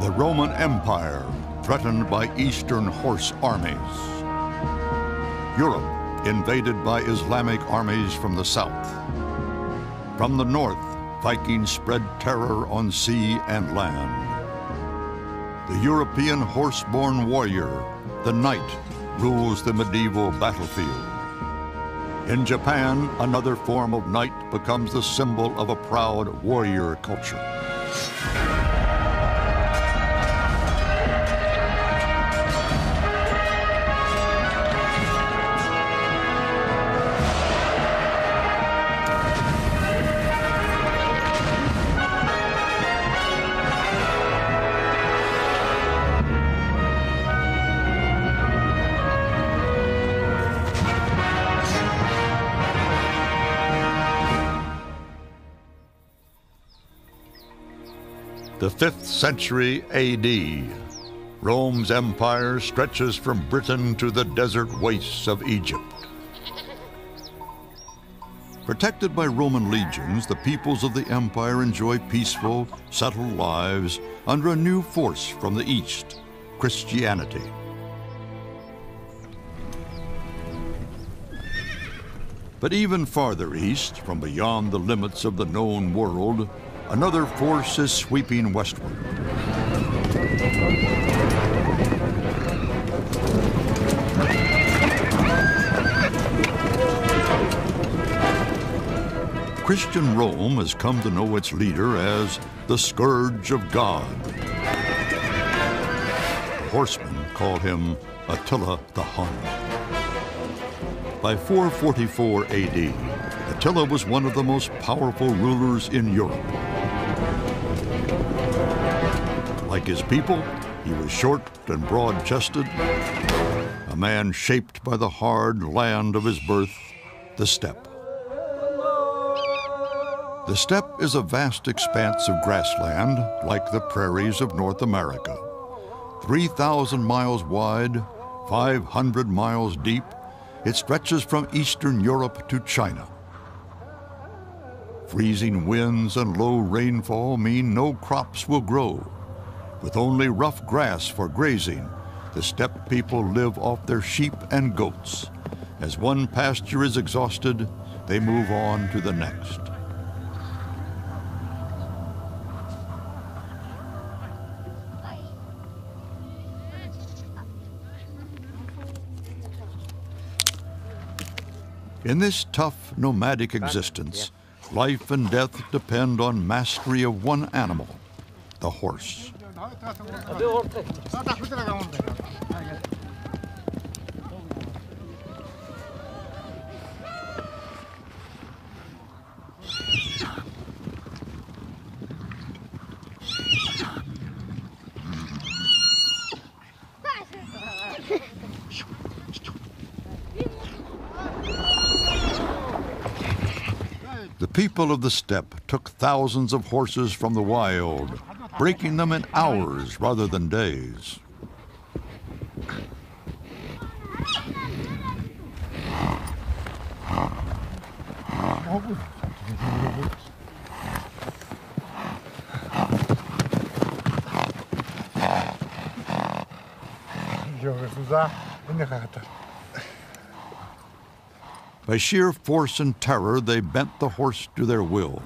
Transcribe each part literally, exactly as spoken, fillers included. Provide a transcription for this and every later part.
the Roman Empire threatened by Eastern horse armies. Europe invaded by Islamic armies from the south. From the north, Vikings spread terror on sea and land. The European horse-born warrior, the knight, rules the medieval battlefield. In Japan, another form of knight becomes the symbol of a proud warrior culture. The fifth century A D, Rome's empire stretches from Britain to the desert wastes of Egypt. Protected by Roman legions, the peoples of the empire enjoy peaceful, settled lives under a new force from the east, Christianity. But even farther east, from beyond the limits of the known world, another force is sweeping westward. Christian Rome has come to know its leader as the Scourge of God. The horsemen call him Attila the Hun. By four forty-four A D, Attila was one of the most powerful rulers in Europe. Like his people, he was short and broad-chested, a man shaped by the hard land of his birth, the steppe. The steppe is a vast expanse of grassland, like the prairies of North America, three thousand miles wide, five hundred miles deep. It stretches from Eastern Europe to China. Freezing winds and low rainfall mean no crops will grow. With only rough grass for grazing, the steppe people live off their sheep and goats. As one pasture is exhausted, they move on to the next. In this tough, nomadic existence, life and death depend on mastery of one animal, the horse. The people of the steppe took thousands of horses from the wild, breaking them in hours rather than days. By sheer force and terror, they bent the horse to their will.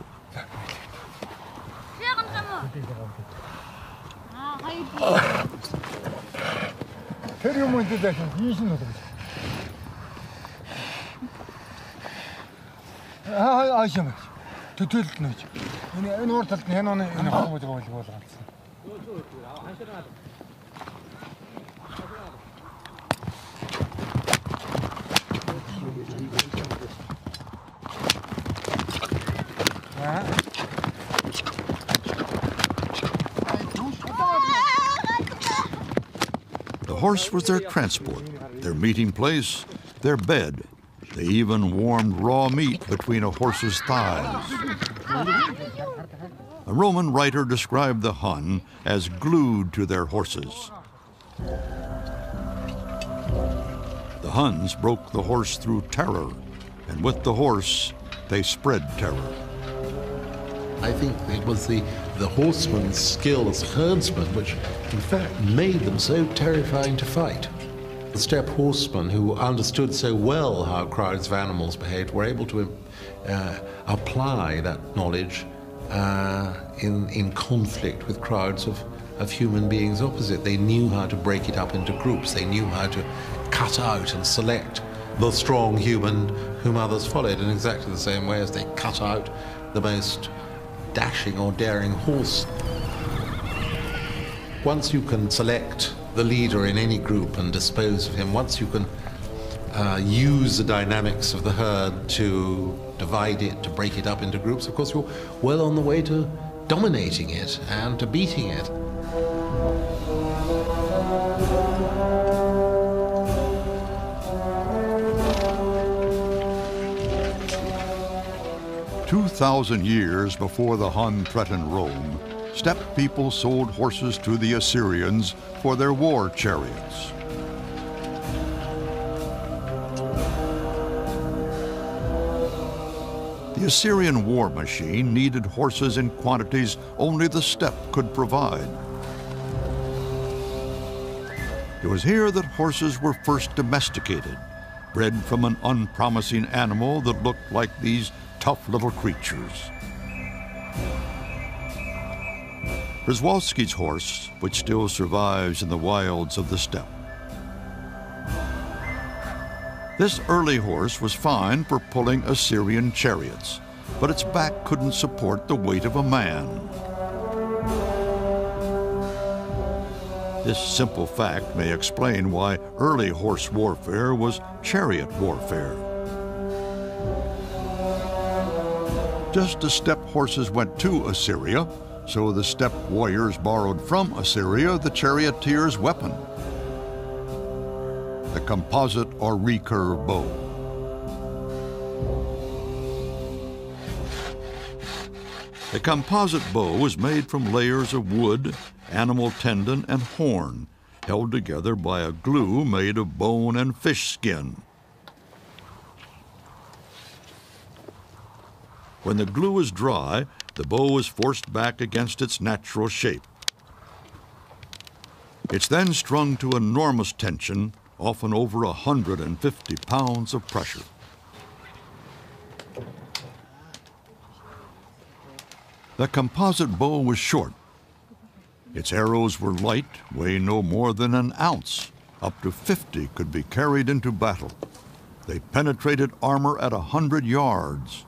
The horse was their transport, their meeting place, their bed. They even warmed raw meat between a horse's thighs. A Roman writer described the Hun as glued to their horses. The Huns broke the horse through terror, and with the horse, they spread terror. I think it was the, the horseman's skill as herdsmen which, in fact, made them so terrifying to fight. The steppe horsemen, who understood so well how crowds of animals behaved, were able to uh, apply that knowledge uh, in, in conflict with crowds of, of human beings opposite. They knew how to break it up into groups. They knew how to cut out and select the strong human whom others followed, in exactly the same way as they cut out the most dashing or daring horse. Once you can select the leader in any group and dispose of him, once you can uh, use the dynamics of the herd to divide it, to break it up into groups, of course you're well on the way to dominating it and to beating it. two thousand years before the Hun threatened Rome, steppe people sold horses to the Assyrians for their war chariots. The Assyrian war machine needed horses in quantities only the steppe could provide. It was here that horses were first domesticated, bred from an unpromising animal that looked like these tough little creatures. Przewalski's horse, which still survives in the wilds of the steppe. This early horse was fine for pulling Assyrian chariots, but its back couldn't support the weight of a man. This simple fact may explain why early horse warfare was chariot warfare. Just as steppe horses went to Assyria, so the steppe warriors borrowed from Assyria the charioteer's weapon, the composite or recurve bow. The composite bow was made from layers of wood, animal tendon, and horn, held together by a glue made of bone and fish skin. When the glue is dry, the bow is forced back against its natural shape. It's then strung to enormous tension, often over one hundred fifty pounds of pressure. The composite bow was short. Its arrows were light, weighing no more than an ounce. Up to fifty could be carried into battle. They penetrated armor at one hundred yards.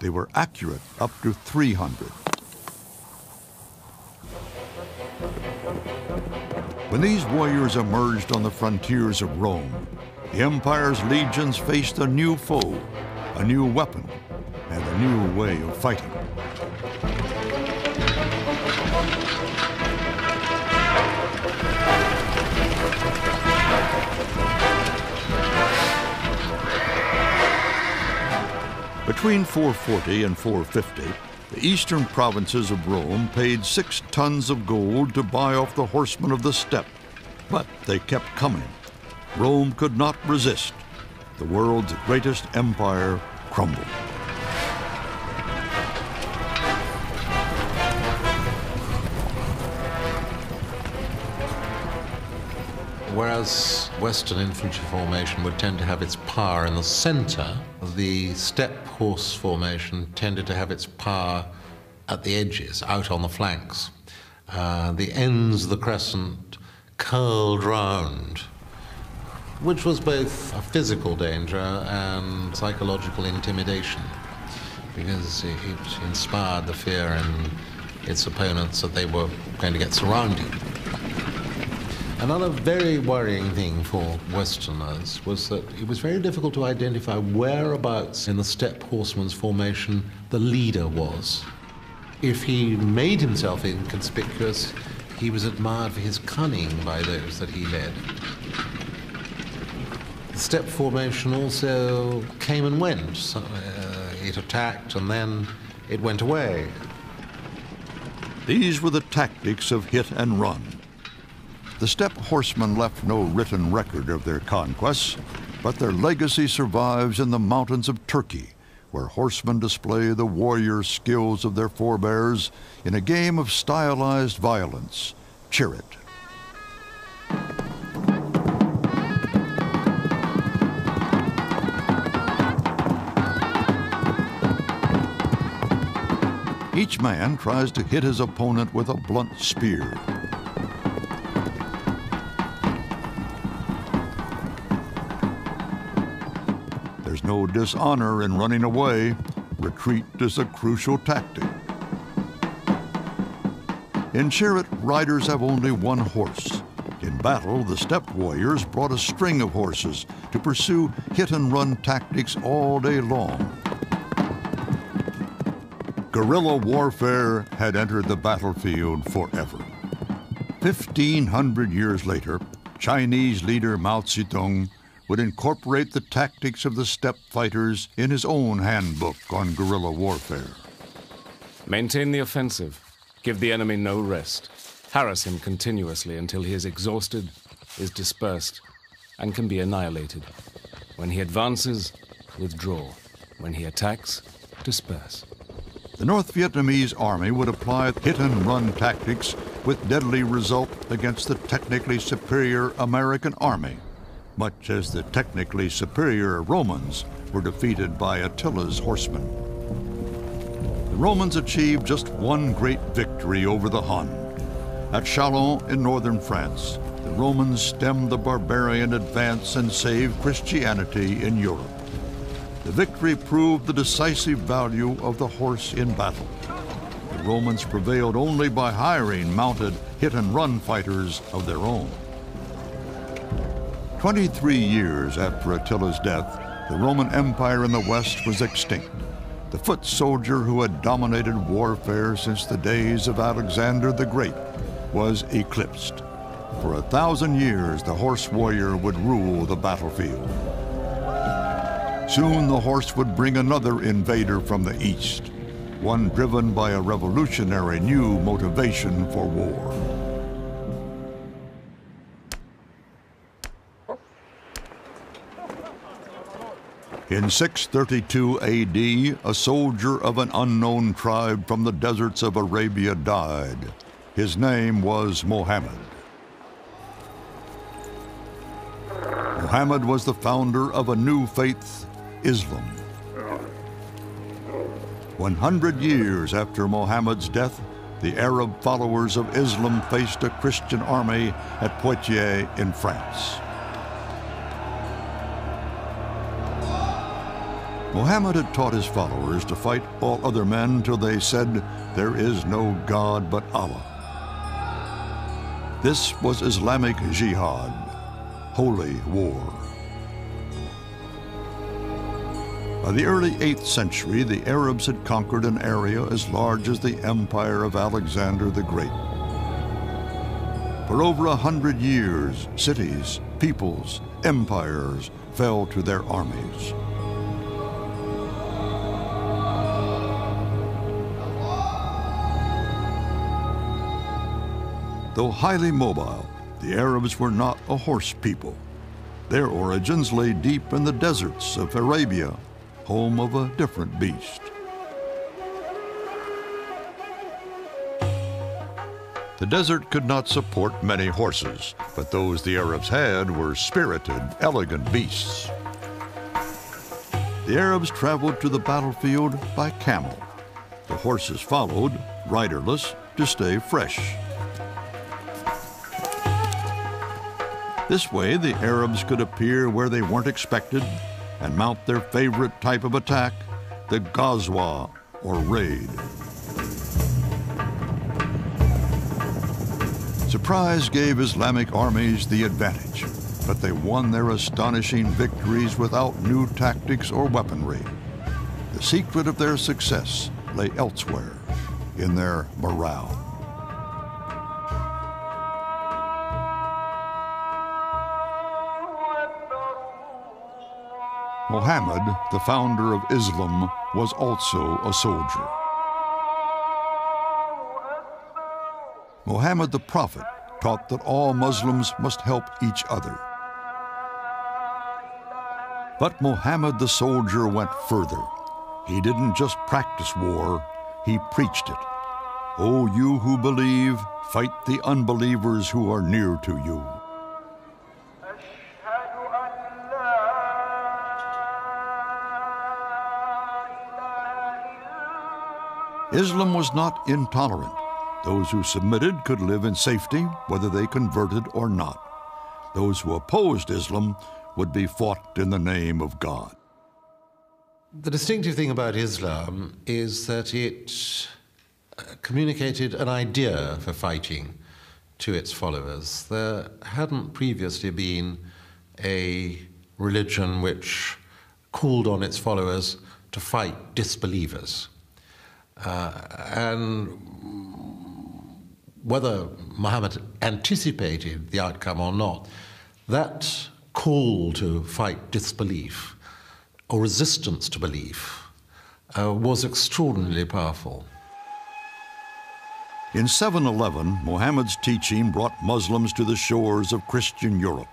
They were accurate up to three hundred. When these warriors emerged on the frontiers of Rome, the empire's legions faced a new foe, a new weapon, and a new way of fighting. Between four forty and four fifty, the eastern provinces of Rome paid six tons of gold to buy off the horsemen of the steppe, but they kept coming. Rome could not resist. The world's greatest empire crumbled. Whereas Western infantry formation would tend to have its power in the center, the steppe horse formation tended to have its power at the edges, out on the flanks. Uh, the ends of the crescent curled round, which was both a physical danger and psychological intimidation, because it inspired the fear in its opponents that they were going to get surrounded. Another very worrying thing for Westerners was that it was very difficult to identify whereabouts in the steppe horseman's formation the leader was. If he made himself inconspicuous, he was admired for his cunning by those that he led. The steppe formation also came and went. So, uh, it attacked and then it went away. These were the tactics of hit and run. The steppe horsemen left no written record of their conquests, but their legacy survives in the mountains of Turkey, where horsemen display the warrior skills of their forebears in a game of stylized violence, çirit. Each man tries to hit his opponent with a blunt spear. There's no dishonor in running away. Retreat is a crucial tactic. In çirit, riders have only one horse. In battle, the steppe warriors brought a string of horses to pursue hit-and-run tactics all day long. Guerrilla warfare had entered the battlefield forever. fifteen hundred years later, Chinese leader Mao Zedong would incorporate the tactics of the steppe fighters in his own handbook on guerrilla warfare. Maintain the offensive, give the enemy no rest, harass him continuously until he is exhausted, is dispersed, and can be annihilated. When he advances, withdraw. When he attacks, disperse. The North Vietnamese army would apply hit-and-run tactics with deadly result against the technically superior American army, much as the technically superior Romans were defeated by Attila's horsemen. The Romans achieved just one great victory over the Hun. At Chalons in northern France, the Romans stemmed the barbarian advance and saved Christianity in Europe. The victory proved the decisive value of the horse in battle. The Romans prevailed only by hiring mounted hit-and-run fighters of their own. twenty-three years after Attila's death, the Roman Empire in the West was extinct. The foot soldier who had dominated warfare since the days of Alexander the Great was eclipsed. For a thousand years, the horse warrior would rule the battlefield. Soon the horse would bring another invader from the East, one driven by a revolutionary new motivation for war. In six thirty-two A D, a soldier of an unknown tribe from the deserts of Arabia died. His name was Muhammad. Muhammad was the founder of a new faith, Islam. one hundred years after Muhammad's death, the Arab followers of Islam faced a Christian army at Poitiers in France. Muhammad had taught his followers to fight all other men till they said, "There is no God but Allah." This was Islamic jihad, holy war. By the early eighth century, the Arabs had conquered an area as large as the empire of Alexander the Great. For over a hundred years, cities, peoples, empires fell to their armies. Though highly mobile, the Arabs were not a horse people. Their origins lay deep in the deserts of Arabia, home of a different beast. The desert could not support many horses, but those the Arabs had were spirited, elegant beasts. The Arabs traveled to the battlefield by camel. The horses followed, riderless, to stay fresh. This way, the Arabs could appear where they weren't expected and mount their favorite type of attack, the Ghazwa, or raid. Surprise gave Islamic armies the advantage, but they won their astonishing victories without new tactics or weaponry. The secret of their success lay elsewhere, in their morale. Muhammad, the founder of Islam, was also a soldier. Muhammad the Prophet taught that all Muslims must help each other. But Muhammad the soldier went further. He didn't just practice war, he preached it. Oh, you who believe, fight the unbelievers who are near to you. Islam was not intolerant. Those who submitted could live in safety, whether they converted or not. Those who opposed Islam would be fought in the name of God. The distinctive thing about Islam is that it communicated an idea for fighting to its followers. There hadn't previously been a religion which called on its followers to fight disbelievers. Uh, and whether Muhammad anticipated the outcome or not, that call to fight disbelief or resistance to belief uh, was extraordinarily powerful. In seven eleven, Muhammad's teaching brought Muslims to the shores of Christian Europe.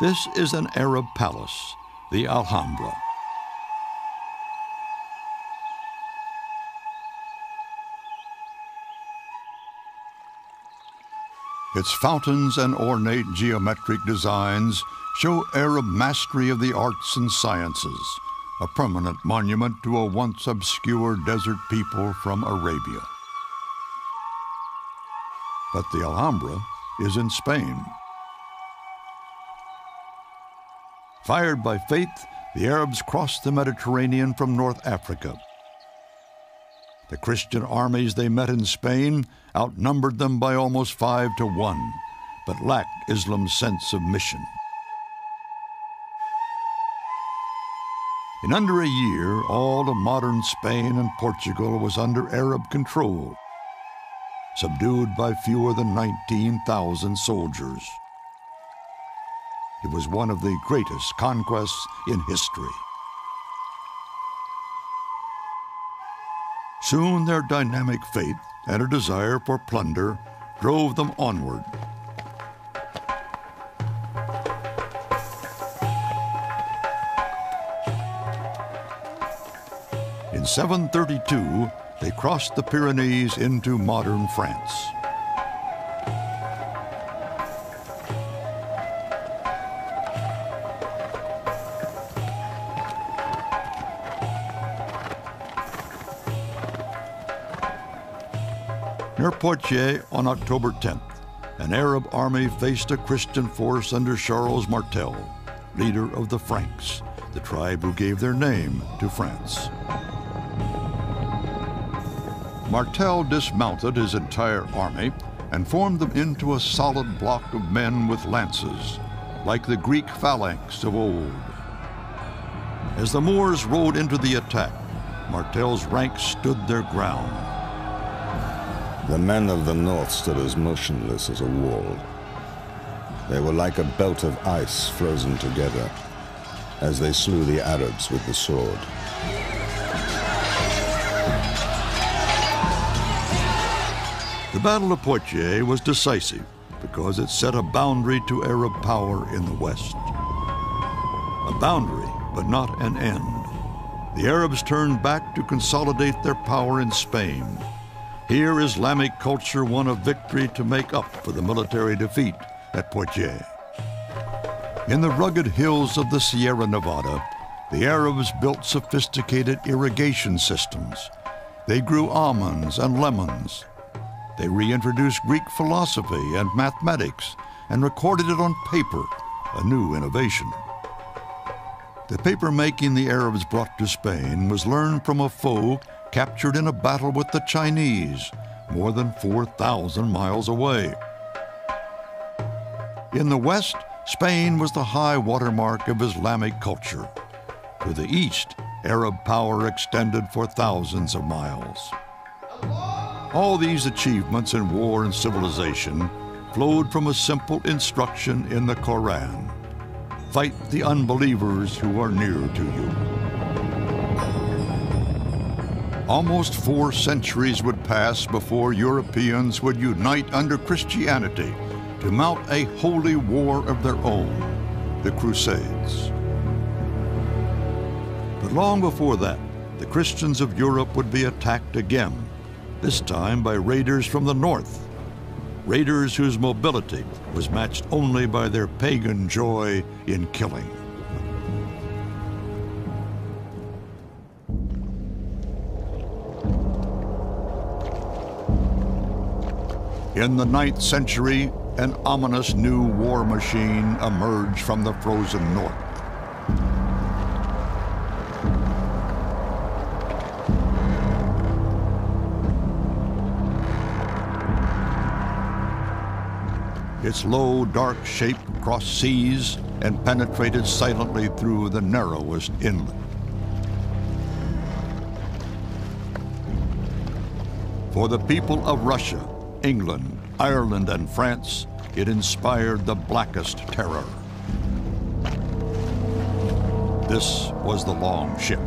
This is an Arab palace, the Alhambra. Its fountains and ornate geometric designs show Arab mastery of the arts and sciences, a permanent monument to a once obscure desert people from Arabia. But the Alhambra is in Spain. Fired by faith, the Arabs crossed the Mediterranean from North Africa. The Christian armies they met in Spain outnumbered them by almost five to one, but lacked Islam's sense of mission. In under a year, all of modern Spain and Portugal was under Arab control, subdued by fewer than nineteen thousand soldiers. It was one of the greatest conquests in history. Soon their dynamic faith and a desire for plunder drove them onward. In seven thirty-two, they crossed the Pyrenees into modern France. Near Poitiers, on October tenth, an Arab army faced a Christian force under Charles Martel, leader of the Franks, the tribe who gave their name to France. Martel dismounted his entire army and formed them into a solid block of men with lances, like the Greek phalanx of old. As the Moors rode into the attack, Martel's ranks stood their ground. The men of the north stood as motionless as a wall. They were like a belt of ice frozen together as they slew the Arabs with the sword. The Battle of Poitiers was decisive because it set a boundary to Arab power in the West. A boundary, but not an end. The Arabs turned back to consolidate their power in Spain. Here, Islamic culture won a victory to make up for the military defeat at Poitiers. In the rugged hills of the Sierra Nevada, the Arabs built sophisticated irrigation systems. They grew almonds and lemons. They reintroduced Greek philosophy and mathematics and recorded it on paper, a new innovation. The papermaking the Arabs brought to Spain was learned from a foe captured in a battle with the Chinese, more than four thousand miles away. In the West, Spain was the high watermark of Islamic culture. To the East, Arab power extended for thousands of miles. All these achievements in war and civilization flowed from a simple instruction in the Quran: fight the unbelievers who are near to you. Almost four centuries would pass before Europeans would unite under Christianity to mount a holy war of their own, the Crusades. But long before that, the Christians of Europe would be attacked again, this time by raiders from the north, raiders whose mobility was matched only by their pagan joy in killing. In the ninth century, an ominous new war machine emerged from the frozen north. Its low, dark shape crossed seas and penetrated silently through the narrowest inlet. For the people of Russia, England, Ireland, and France, it inspired the blackest terror. This was the Long Ship.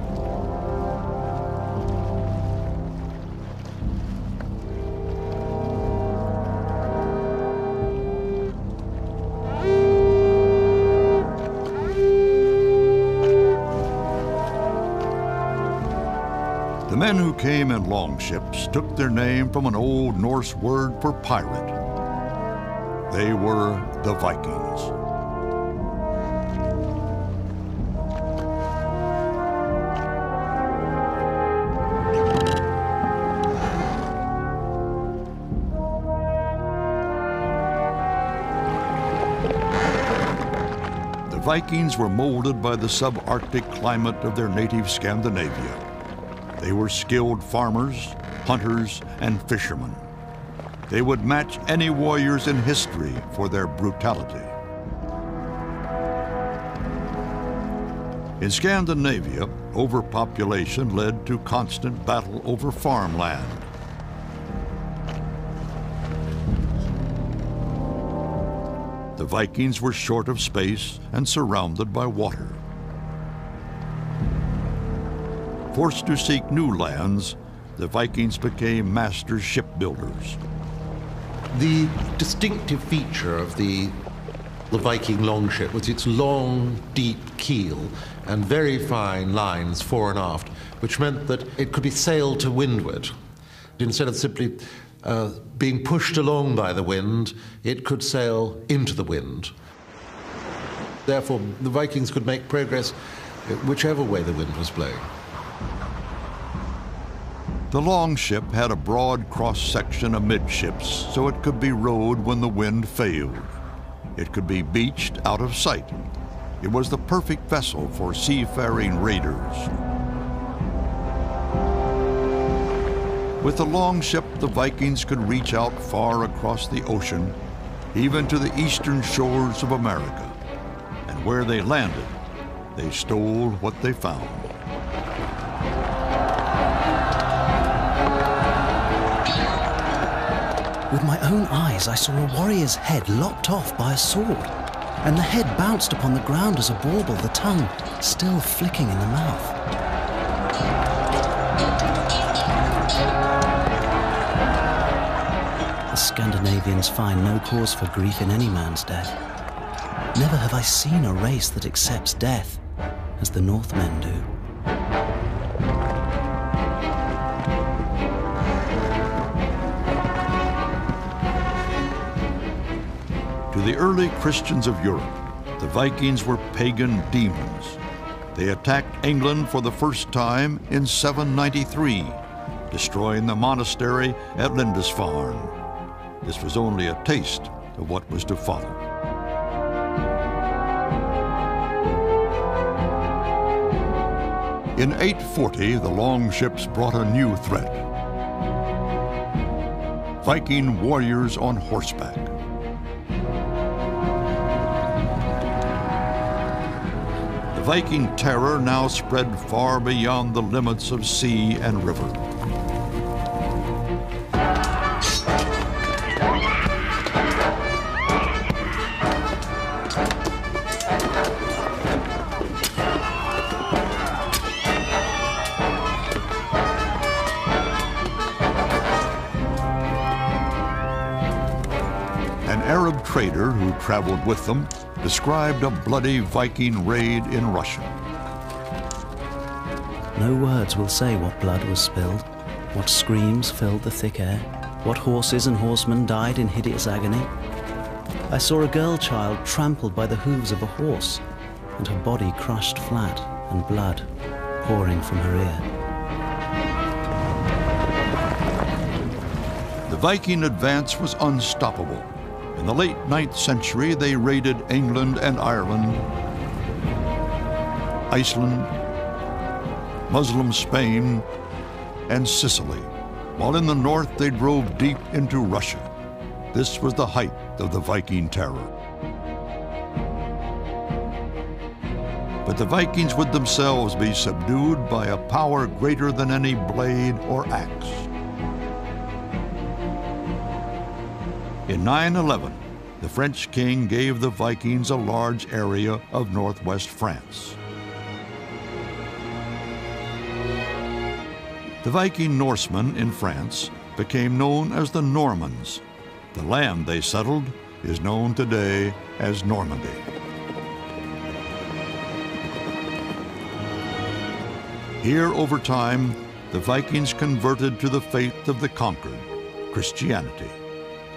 The men who came in longships took their name from an old Norse word for pirate. They were the Vikings. The Vikings were molded by the subarctic climate of their native Scandinavia. They were skilled farmers, hunters, and fishermen. They would match any warriors in history for their brutality. In Scandinavia, overpopulation led to constant battle over farmland. The Vikings were short of space and surrounded by water. Forced to seek new lands, the Vikings became master shipbuilders. The distinctive feature of the, the Viking longship was its long, deep keel and very fine lines fore and aft, which meant that it could be sailed to windward. Instead of simply uh, being pushed along by the wind, it could sail into the wind. Therefore, the Vikings could make progress whichever way the wind was blowing. The long ship had a broad cross-section amidships, so it could be rowed when the wind failed. It could be beached out of sight. It was the perfect vessel for seafaring raiders. With the long ship, the Vikings could reach out far across the ocean, even to the eastern shores of America. And where they landed, they stole what they found. With my own eyes, I saw a warrior's head lopped off by a sword, and the head bounced upon the ground as a bauble, the tongue still flicking in the mouth. The Scandinavians find no cause for grief in any man's death. Never have I seen a race that accepts death as the Northmen do. To the early Christians of Europe, the Vikings were pagan demons. They attacked England for the first time in seven ninety-three, destroying the monastery at Lindisfarne. This was only a taste of what was to follow. In eight forty, the longships brought a new threat: Viking warriors on horseback. Viking terror now spread far beyond the limits of sea and river. Arab trader who traveled with them described a bloody Viking raid in Russia. No words will say what blood was spilled, what screams filled the thick air, what horses and horsemen died in hideous agony. I saw a girl child trampled by the hooves of a horse, and her body crushed flat and blood pouring from her ear. The Viking advance was unstoppable. In the late ninth century, they raided England and Ireland, Iceland, Muslim Spain, and Sicily, while in the north they drove deep into Russia. This was the height of the Viking terror. But the Vikings would themselves be subdued by a power greater than any blade or axe. In nine eleven, the French king gave the Vikings a large area of northwest France. The Viking Norsemen in France became known as the Normans. The land they settled is known today as Normandy. Here, over time, the Vikings converted to the faith of the conquered, Christianity.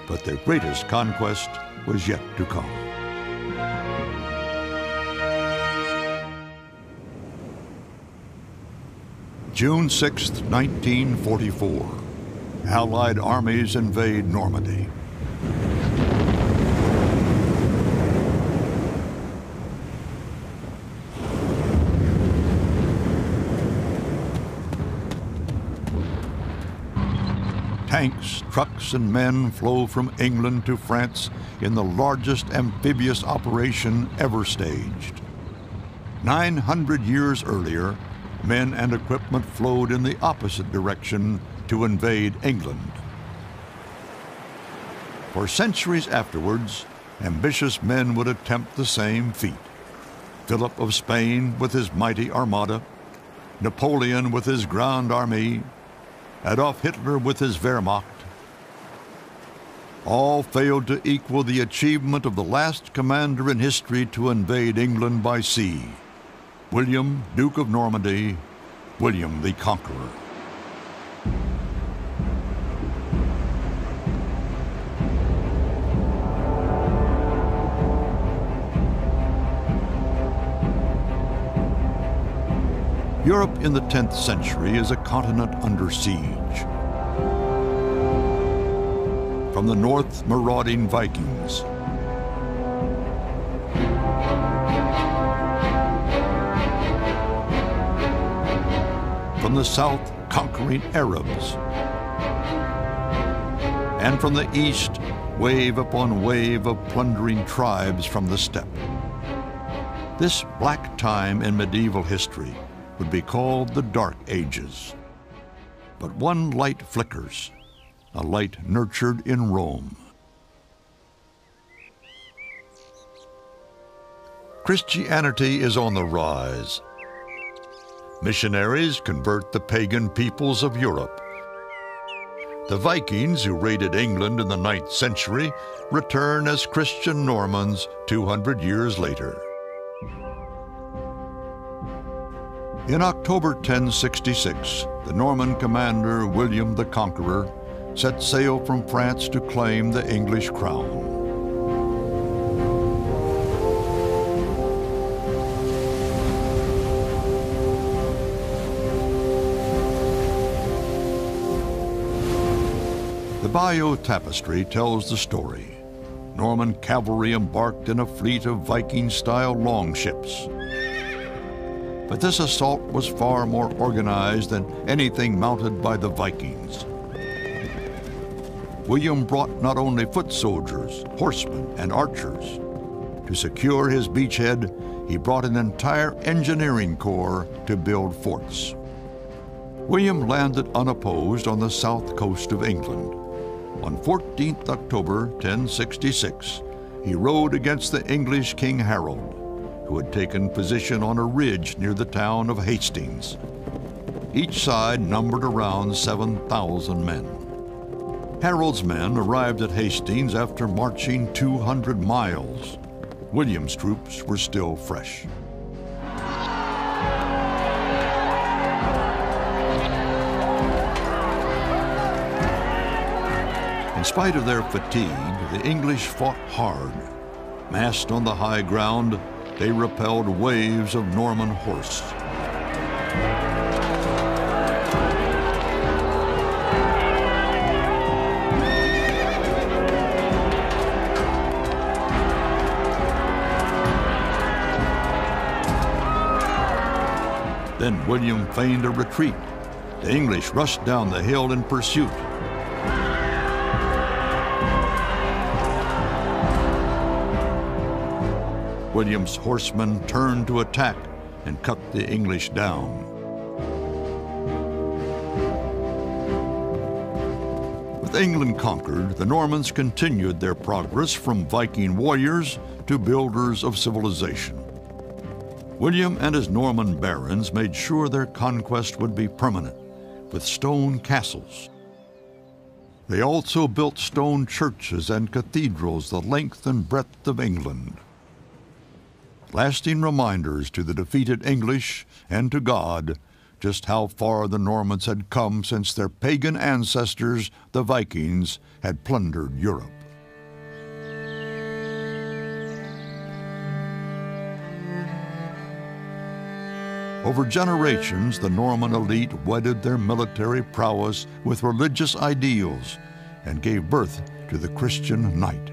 But their greatest conquest was yet to come. June sixth, nineteen forty-four, Allied armies invade Normandy. Tanks, trucks, and men flow from England to France in the largest amphibious operation ever staged. nine hundred years earlier, men and equipment flowed in the opposite direction to invade England. For centuries afterwards, ambitious men would attempt the same feat. Philip of Spain with his mighty armada, Napoleon with his Grande Armée, Adolf Hitler with his Wehrmacht, all failed to equal the achievement of the last commander in history to invade England by sea, William, Duke of Normandy, William the Conqueror. Europe in the tenth century is a continent under siege. From the north, marauding Vikings. From the south, conquering Arabs. And from the east, wave upon wave of plundering tribes from the steppe. This black time in medieval history would be called the Dark Ages. But one light flickers, a light nurtured in Rome. Christianity is on the rise. Missionaries convert the pagan peoples of Europe. The Vikings, who raided England in the ninth century, return as Christian Normans two hundred years later. In October ten sixty-six, the Norman commander William the Conqueror set sail from France to claim the English crown. The Bayeux Tapestry tells the story. Norman cavalry embarked in a fleet of Viking-style longships. But this assault was far more organized than anything mounted by the Vikings. William brought not only foot soldiers, horsemen, and archers. To secure his beachhead, he brought an entire engineering corps to build forts. William landed unopposed on the south coast of England. On fourteenth October ten sixty-six, he rode against the English King Harold, who had taken position on a ridge near the town of Hastings. Each side numbered around seven thousand men. Harold's men arrived at Hastings after marching two hundred miles. William's troops were still fresh. In spite of their fatigue, the English fought hard. Massed on the high ground, they repelled waves of Norman horse. Then William feigned a retreat. The English rushed down the hill in pursuit. William's horsemen turned to attack and cut the English down. With England conquered, the Normans continued their progress from Viking warriors to builders of civilization. William and his Norman barons made sure their conquest would be permanent, with stone castles. They also built stone churches and cathedrals the length and breadth of England, lasting reminders to the defeated English and to God just how far the Normans had come since their pagan ancestors, the Vikings, had plundered Europe. Over generations, the Norman elite wedded their military prowess with religious ideals and gave birth to the Christian knight.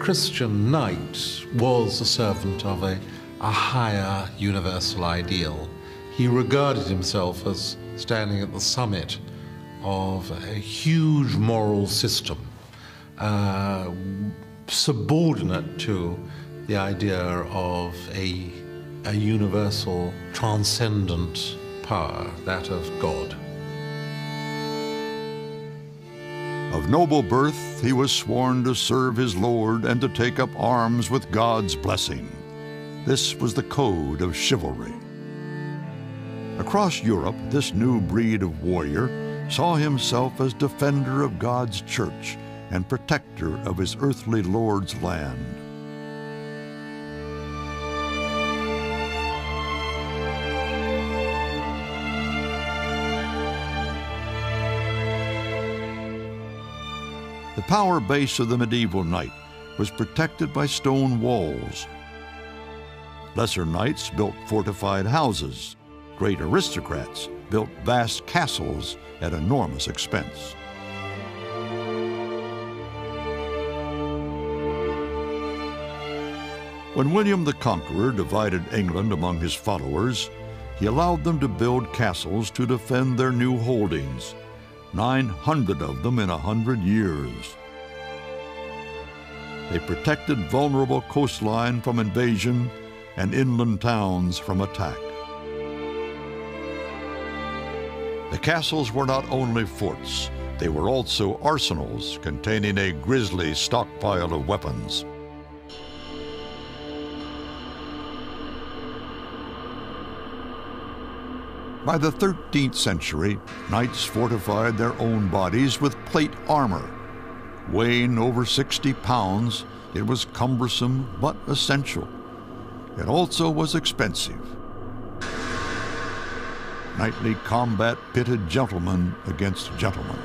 Christian knight was a servant of a, a higher universal ideal. He regarded himself as standing at the summit of a huge moral system, uh, subordinate to the idea of a, a universal transcendent power, that of God. Of noble birth, he was sworn to serve his Lord and to take up arms with God's blessing. This was the code of chivalry. Across Europe, this new breed of warrior saw himself as defender of God's church and protector of his earthly Lord's land. The power base of the medieval knight was protected by stone walls. Lesser knights built fortified houses. Great aristocrats built vast castles at enormous expense. When William the Conqueror divided England among his followers, he allowed them to build castles to defend their new holdings. nine hundred of them in a hundred years. They protected vulnerable coastline from invasion and inland towns from attack. The castles were not only forts, they were also arsenals containing a grisly stockpile of weapons. By the thirteenth century, knights fortified their own bodies with plate armor. Weighing over sixty pounds, it was cumbersome but essential. It also was expensive. Knightly combat pitted gentlemen against gentlemen.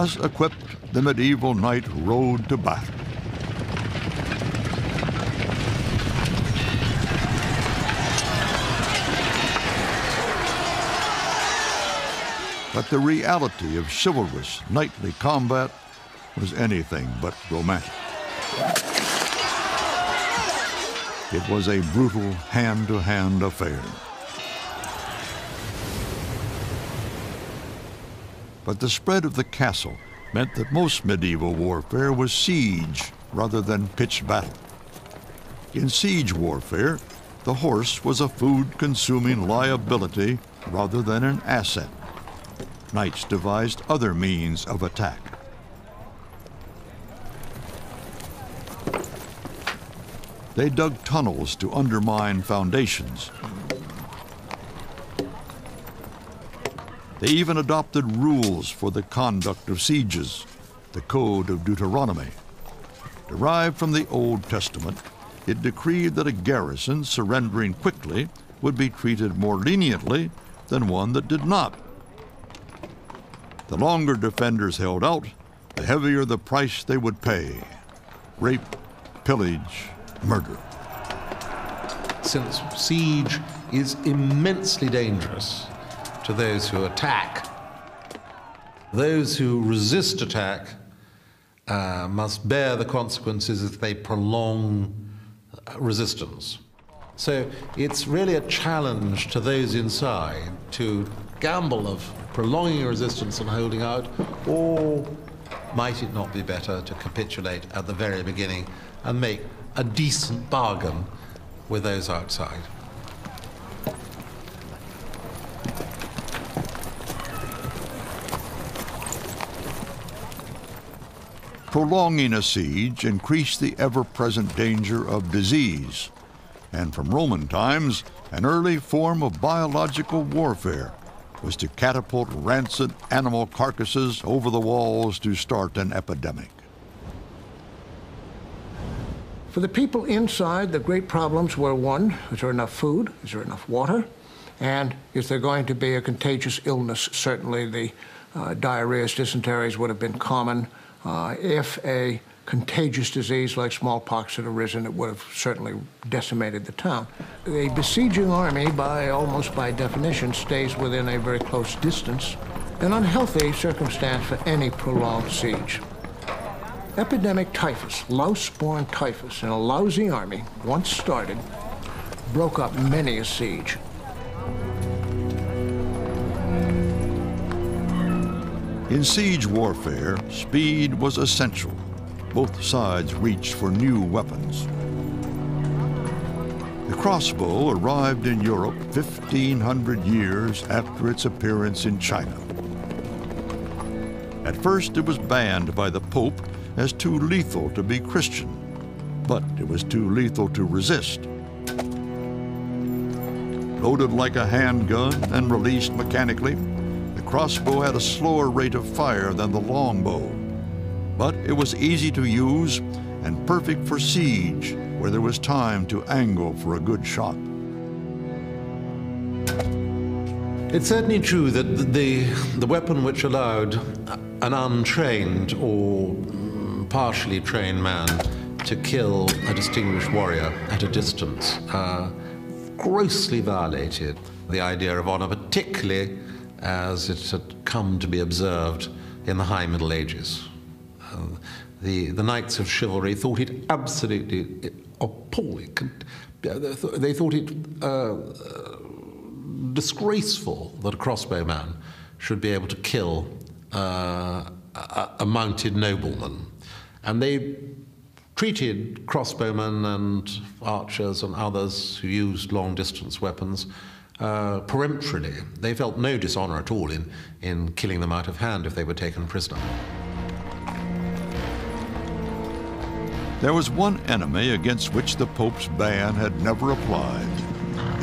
Thus equipped, the medieval knight rode to battle. But the reality of chivalrous knightly combat was anything but romantic. It was a brutal hand-to-hand affair. But the spread of the castle meant that most medieval warfare was siege rather than pitched battle. In siege warfare, the horse was a food-consuming liability rather than an asset. Knights devised other means of attack. They dug tunnels to undermine foundations. They even adopted rules for the conduct of sieges, the Code of Deuteronomy. Derived from the Old Testament, it decreed that a garrison surrendering quickly would be treated more leniently than one that did not. The longer defenders held out, the heavier the price they would pay. Rape, pillage, murder. Since siege is immensely dangerous to those who attack, those who resist attack uh, must bear the consequences if they prolong resistance. So it's really a challenge to those inside to gamble of prolonging resistance and holding out, or might it not be better to capitulate at the very beginning and make a decent bargain with those outside? Prolonging a siege increased the ever-present danger of disease, and from Roman times, an early form of biological warfare was to catapult rancid animal carcasses over the walls to start an epidemic. For the people inside, the great problems were, one, is there enough food? Is there enough water? And is there going to be a contagious illness? Certainly the uh, diarrheas, dysenteries would have been common. Uh, if a contagious disease like smallpox had arisen, it would have certainly decimated the town. A besieging army, by almost by definition, stays within a very close distance, an unhealthy circumstance for any prolonged siege. Epidemic typhus, louse-borne typhus, in a lousy army, once started, broke up many a siege. In siege warfare, speed was essential. Both sides reached for new weapons. The crossbow arrived in Europe fifteen hundred years after its appearance in China. At first, it was banned by the Pope as too lethal to be Christian, but it was too lethal to resist. Loaded like a handgun and released mechanically, the crossbow had a slower rate of fire than the longbow. But it was easy to use and perfect for siege, where there was time to angle for a good shot. It's certainly true that the, the, the weapon which allowed an untrained or partially trained man to kill a distinguished warrior at a distance uh, grossly violated the idea of honor, particularly as it had come to be observed in the High Middle Ages. The, the Knights of Chivalry thought it absolutely appalling. They thought it uh, disgraceful that a crossbowman should be able to kill uh, a, a mounted nobleman. And they treated crossbowmen and archers and others who used long-distance weapons uh, peremptorily. They felt no dishonor at all in, in killing them out of hand if they were taken prisoner. There was one enemy against which the Pope's ban had never applied: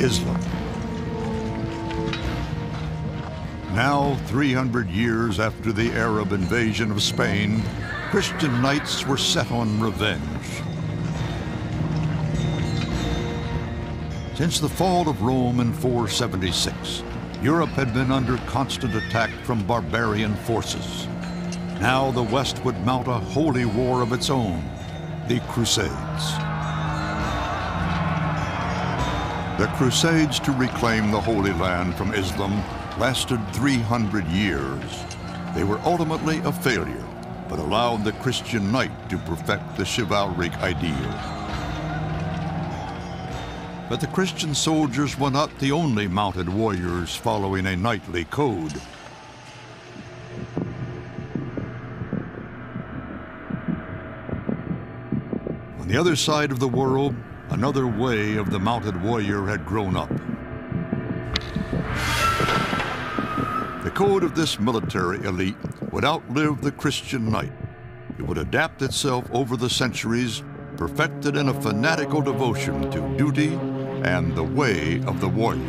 Islam. Now, three hundred years after the Arab invasion of Spain, Christian knights were set on revenge. Since the fall of Rome in four seventy-six, Europe had been under constant attack from barbarian forces. Now the West would mount a holy war of its own, the Crusades. The Crusades to reclaim the Holy Land from Islam lasted three hundred years. They were ultimately a failure, but allowed the Christian knight to perfect the chivalric ideal. But the Christian soldiers were not the only mounted warriors following a knightly code. On the other side of the world, another way of the mounted warrior had grown up. The code of this military elite would outlive the Christian knight. It would adapt itself over the centuries, perfected in a fanatical devotion to duty and the way of the warrior.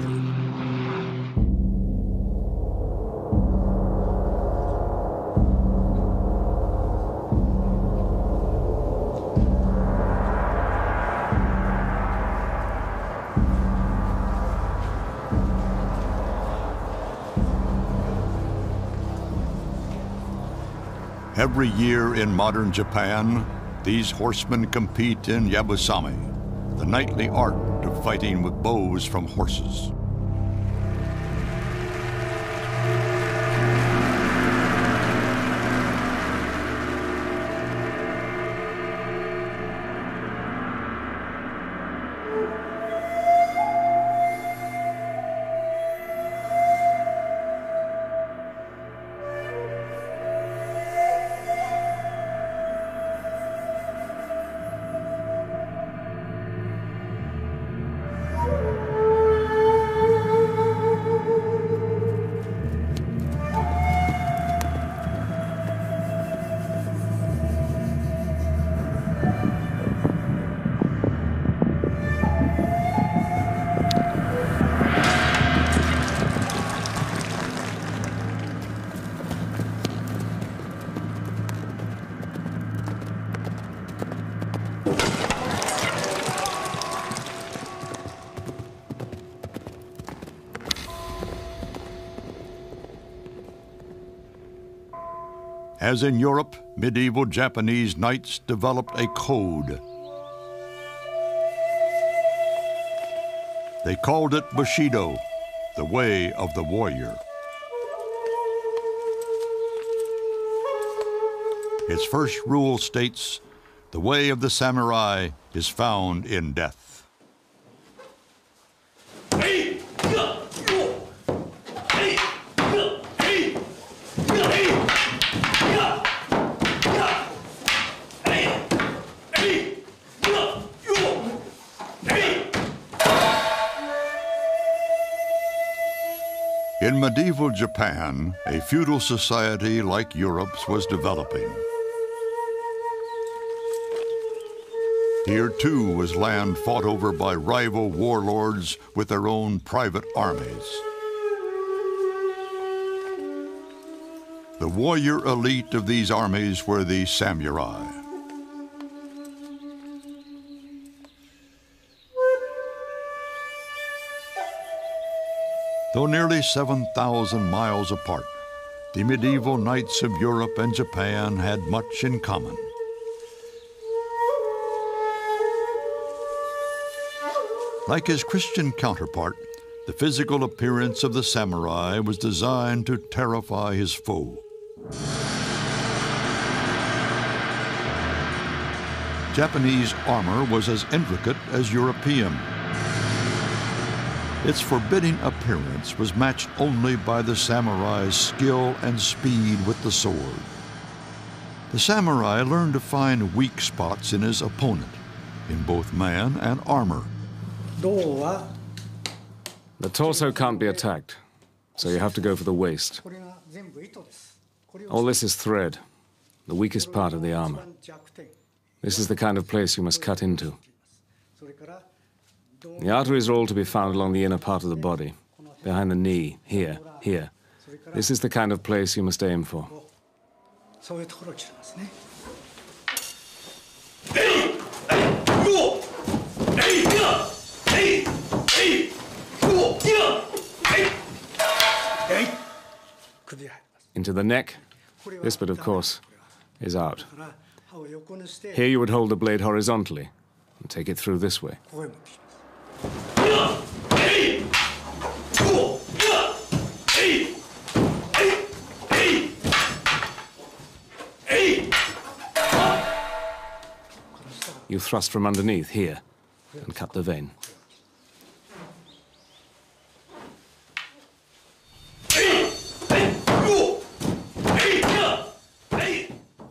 Every year in modern Japan, these horsemen compete in Yabusame, the knightly art of fighting with bows from horses. As in Europe, medieval Japanese knights developed a code. They called it Bushido, the way of the warrior. Its first rule states, the way of the samurai is found in death. In medieval Japan, a feudal society like Europe's was developing. Here, too, was land fought over by rival warlords with their own private armies. The warrior elite of these armies were the samurai. Though nearly seven thousand miles apart, the medieval knights of Europe and Japan had much in common. Like his Christian counterpart, the physical appearance of the samurai was designed to terrify his foe. Japanese armor was as intricate as European. Its forbidding appearance was matched only by the samurai's skill and speed with the sword. The samurai learned to find weak spots in his opponent, in both man and armor. The torso can't be attacked, so you have to go for the waist. All this is thread, the weakest part of the armor. This is the kind of place you must cut into. The arteries are all to be found along the inner part of the body, behind the knee, here, here. This is the kind of place you must aim for. Into the neck, This bit, of course, is out. Here you would hold the blade horizontally and take it through this way. You thrust from underneath here and cut the vein.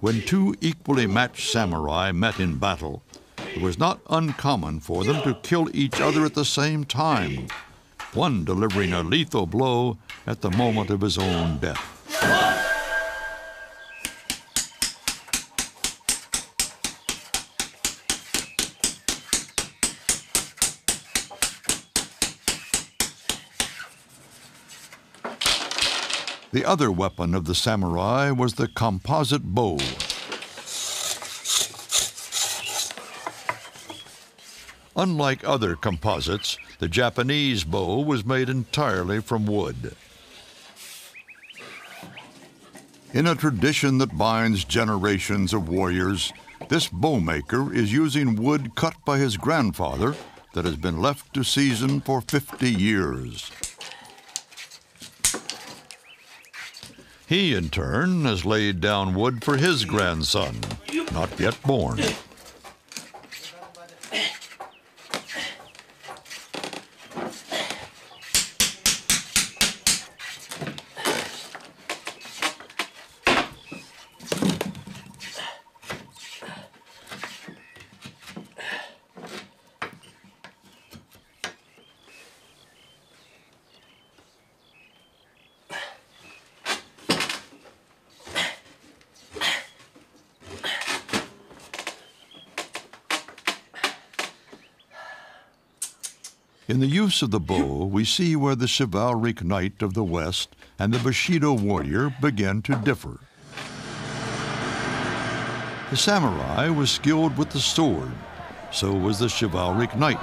When two equally matched samurai met in battle, it was not uncommon for them to kill each other at the same time, one delivering a lethal blow at the moment of his own death. The other weapon of the samurai was the composite bow. Unlike other composites, the Japanese bow was made entirely from wood. In a tradition that binds generations of warriors, this bowmaker is using wood cut by his grandfather that has been left to season for fifty years. He, in turn, has laid down wood for his grandson, not yet born. In the use of the bow, we see where the chivalric knight of the West and the Bushido warrior begin to differ. The samurai was skilled with the sword, so was the chivalric knight.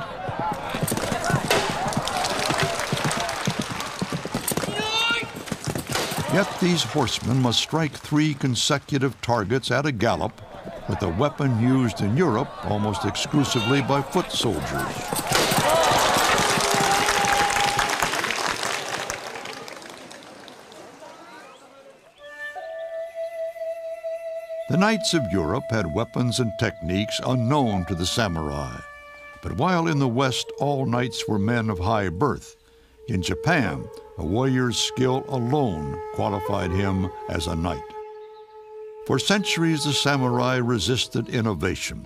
Yet these horsemen must strike three consecutive targets at a gallop with a weapon used in Europe almost exclusively by foot soldiers. The knights of Europe had weapons and techniques unknown to the samurai. But while in the West all knights were men of high birth, in Japan, a warrior's skill alone qualified him as a knight. For centuries, the samurai resisted innovation.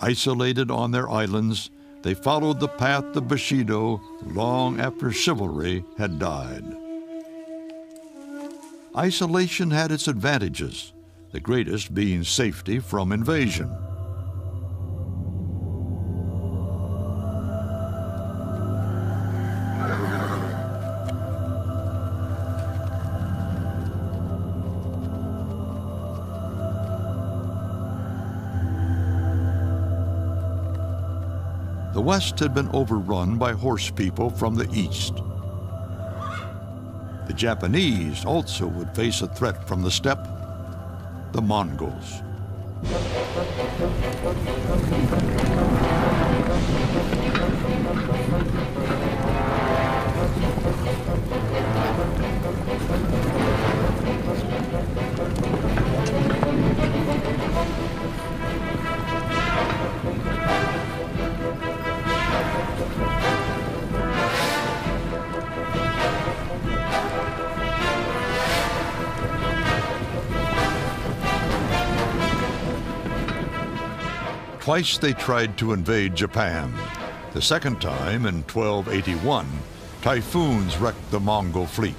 Isolated on their islands, they followed the path of Bushido long after chivalry had died. Isolation had its advantages, the greatest being safety from invasion. The West had been overrun by horse people from the East. The Japanese also would face a threat from the steppe, the Mongols. Twice they tried to invade Japan. The second time, in twelve eighty-one, typhoons wrecked the Mongol fleet.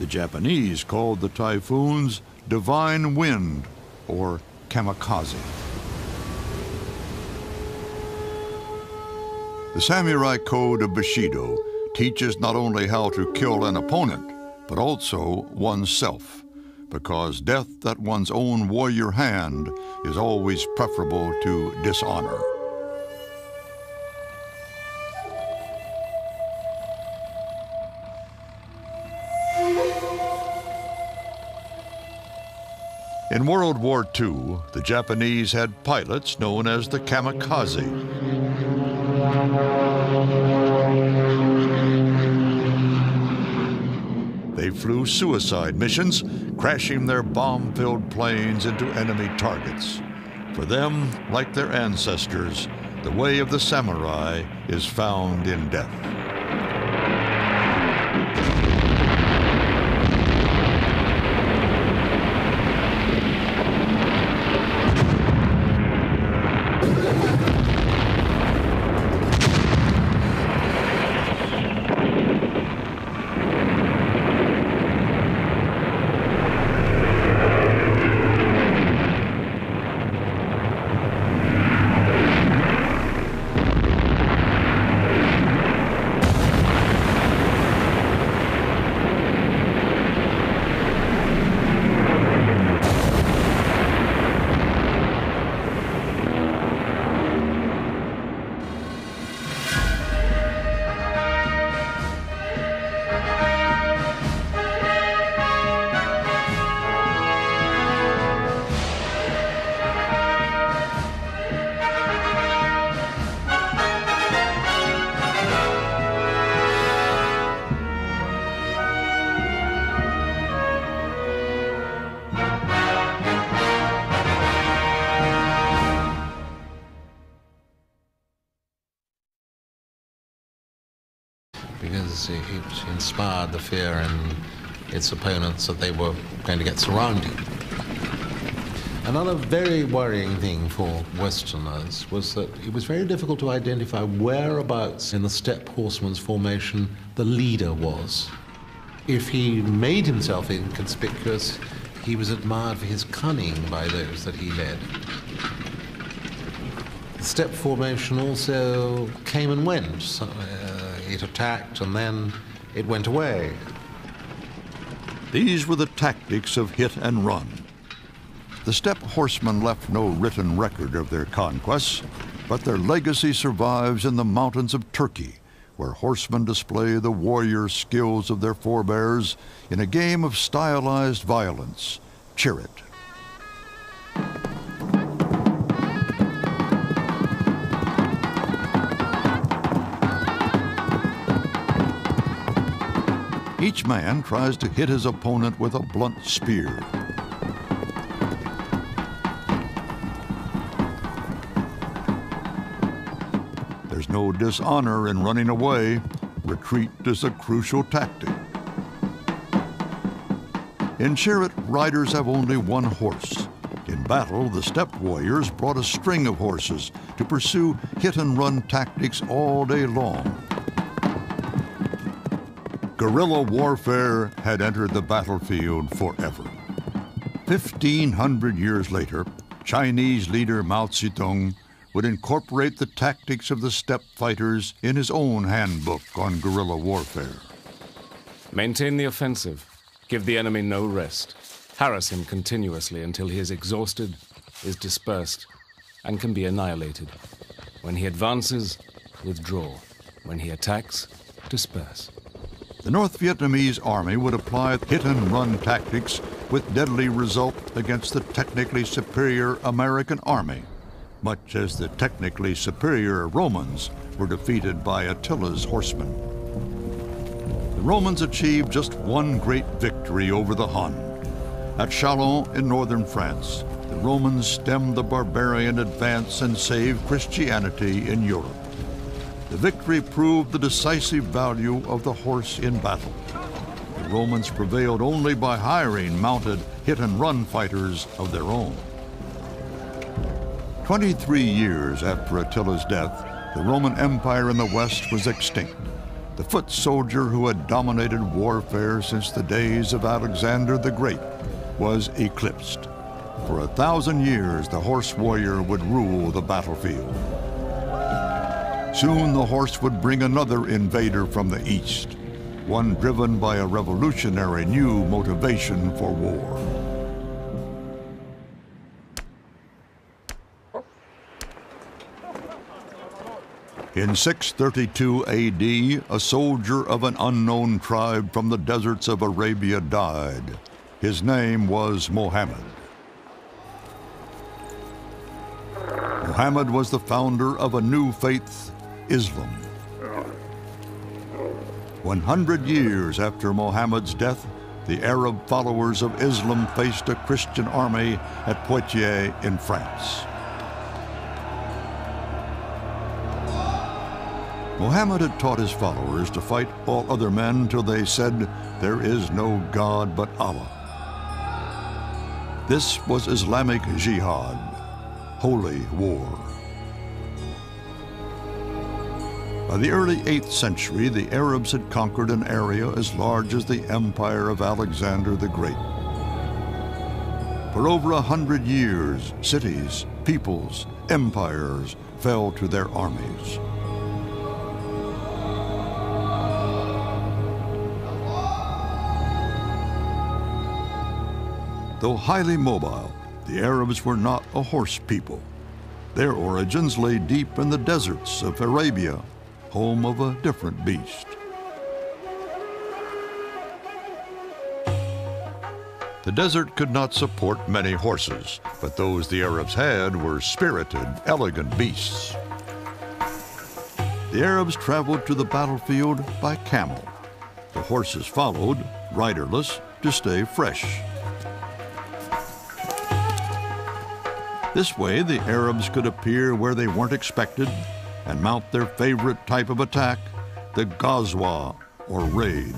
The Japanese called the typhoons divine wind, or kamikaze. The samurai code of Bushido teaches not only how to kill an opponent, but also oneself, because death at one's own warrior hand is always preferable to dishonor. In World War Two, the Japanese had pilots known as the kamikaze. They flew suicide missions, crashing their bomb-filled planes into enemy targets. For them, like their ancestors, the way of the samurai is found in death. It inspired the fear in its opponents that they were going to get surrounded. Another very worrying thing for Westerners was that it was very difficult to identify whereabouts in the steppe horseman's formation the leader was. If he made himself inconspicuous, he was admired for his cunning by those that he led. The steppe formation also came and went. So, it attacked and then it went away. These were the tactics of hit and run. The steppe horsemen left no written record of their conquests, but their legacy survives in the mountains of Turkey, where horsemen display the warrior skills of their forebears in a game of stylized violence, çirit. Each man tries to hit his opponent with a blunt spear. There's no dishonor in running away. Retreat is a crucial tactic. In çirit, riders have only one horse. In battle, the steppe warriors brought a string of horses to pursue hit-and-run tactics all day long. Guerrilla warfare had entered the battlefield forever. fifteen hundred years later, Chinese leader Mao Zedong would incorporate the tactics of the steppe fighters in his own handbook on guerrilla warfare. Maintain the offensive. Give the enemy no rest. Harass him continuously until he is exhausted, is dispersed, and can be annihilated. When he advances, withdraw. When he attacks, disperse. The North Vietnamese army would apply hit-and-run tactics with deadly result against the technically superior American army, much as the technically superior Romans were defeated by Attila's horsemen. The Romans achieved just one great victory over the Hun. At Chalons in northern France, the Romans stemmed the barbarian advance and saved Christianity in Europe. The victory proved the decisive value of the horse in battle. The Romans prevailed only by hiring mounted hit-and-run fighters of their own. twenty-three years after Attila's death, the Roman Empire in the West was extinct. The foot soldier who had dominated warfare since the days of Alexander the Great was eclipsed. For a thousand years, the horse warrior would rule the battlefield. Soon the horse would bring another invader from the east, one driven by a revolutionary new motivation for war. In six thirty-two A D, a soldier of an unknown tribe from the deserts of Arabia died. His name was Mohammed. Muhammad was the founder of a new faith, Islam. one hundred years after Muhammad's death, the Arab followers of Islam faced a Christian army at Poitiers in France. Muhammad had taught his followers to fight all other men till they said, "There is no God but Allah." This was Islamic jihad, holy war. By the early eighth century, the Arabs had conquered an area as large as the empire of Alexander the Great. For over a hundred years, cities, peoples, empires fell to their armies. Though highly mobile, the Arabs were not a horse people. Their origins lay deep in the deserts of Arabia, home of a different beast. The desert could not support many horses, but those the Arabs had were spirited, elegant beasts. The Arabs traveled to the battlefield by camel. The horses followed, riderless, to stay fresh. This way, the Arabs could appear where they weren't expected and mount their favorite type of attack, the Ghazwa, or raid.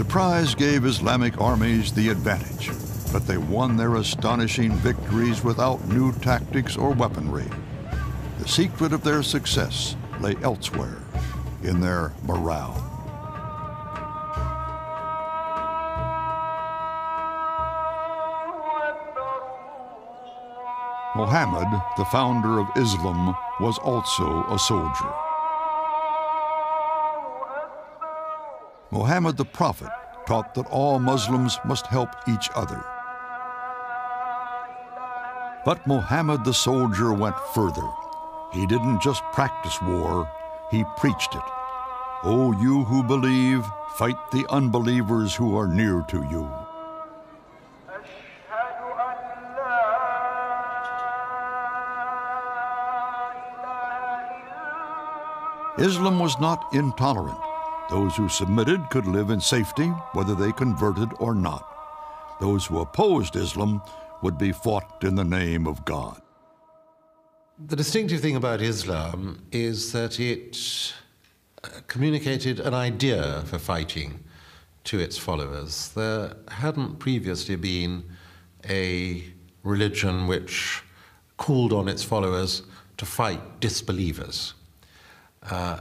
Surprise gave Islamic armies the advantage, but they won their astonishing victories without new tactics or weaponry. The secret of their success lay elsewhere, in their morale. Muhammad, the founder of Islam, was also a soldier. Muhammad the Prophet taught that all Muslims must help each other. But Muhammad the soldier went further. He didn't just practice war, he preached it. "O you who believe, fight the unbelievers who are near to you." Islam was not intolerant. Those who submitted could live in safety, whether they converted or not. Those who opposed Islam would be fought in the name of God. The distinctive thing about Islam is that it communicated an idea for fighting to its followers. There hadn't previously been a religion which called on its followers to fight disbelievers. Uh,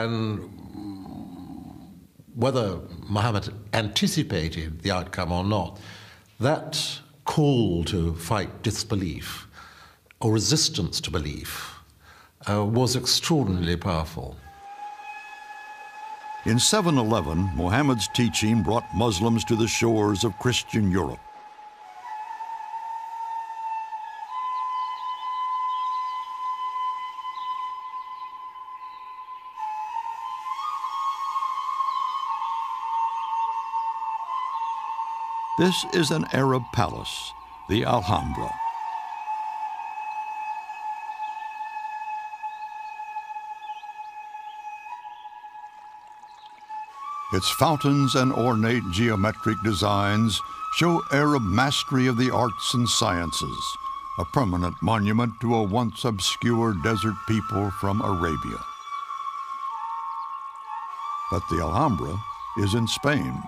and whether Muhammad anticipated the outcome or not, that call to fight disbelief or resistance to belief uh, was extraordinarily powerful. In seven eleven, Muhammad's teaching brought Muslims to the shores of Christian Europe. This is an Arab palace, the Alhambra. Its fountains and ornate geometric designs show Arab mastery of the arts and sciences, a permanent monument to a once obscure desert people from Arabia. But the Alhambra is in Spain.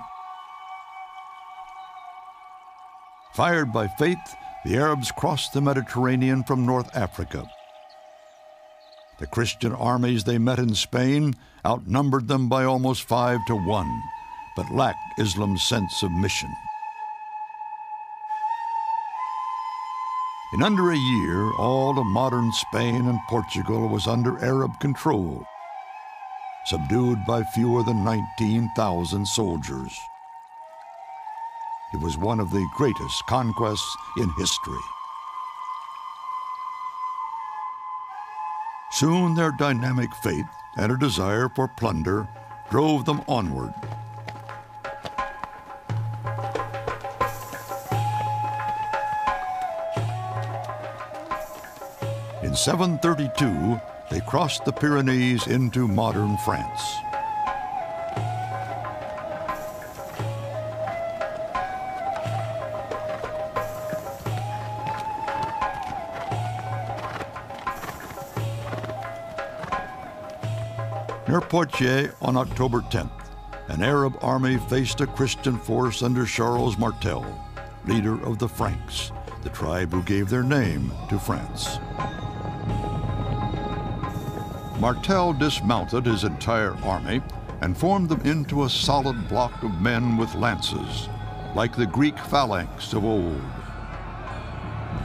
Fired by faith, the Arabs crossed the Mediterranean from North Africa. The Christian armies they met in Spain outnumbered them by almost five to one, but lacked Islam's sense of mission. In under a year, all of modern Spain and Portugal was under Arab control, subdued by fewer than nineteen thousand soldiers. It was one of the greatest conquests in history. Soon their dynamic faith and a desire for plunder drove them onward. In seven thirty-two, they crossed the Pyrenees into modern France. Near Poitiers, on October tenth, an Arab army faced a Christian force under Charles Martel, leader of the Franks, the tribe who gave their name to France. Martel dismounted his entire army and formed them into a solid block of men with lances, like the Greek phalanx of old.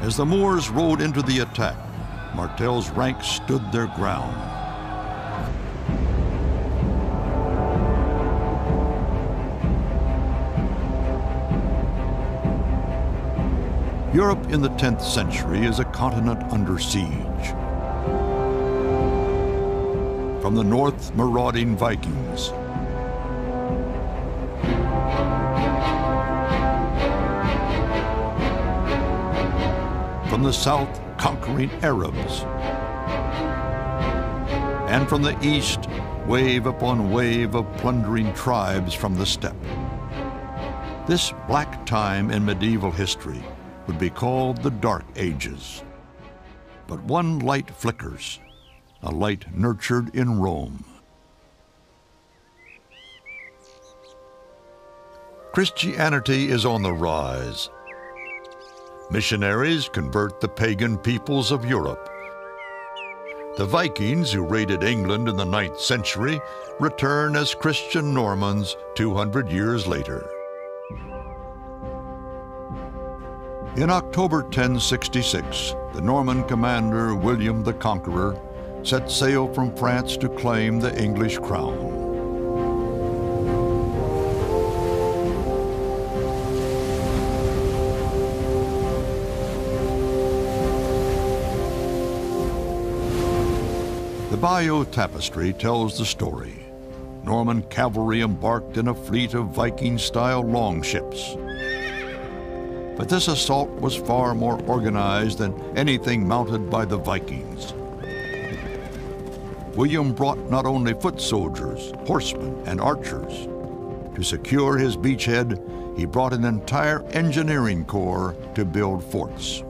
As the Moors rode into the attack, Martel's ranks stood their ground. Europe in the tenth century is a continent under siege. From the north, marauding Vikings, from the south, conquering Arabs, and from the east, wave upon wave of plundering tribes from the steppe. This black time in medieval history would be called the Dark Ages. But one light flickers. A light nurtured in Rome. Christianity is on the rise. Missionaries convert the pagan peoples of Europe. The Vikings who raided England in the ninth century return as Christian Normans two hundred years later. In October ten sixty-six, the Norman commander William the Conqueror set sail from France to claim the English crown. The Bayeux Tapestry tells the story. Norman cavalry embarked in a fleet of Viking-style longships. But this assault was far more organized than anything mounted by the Vikings. William brought not only foot soldiers, horsemen, and archers. To secure his beachhead, he brought an entire engineering corps to build forts.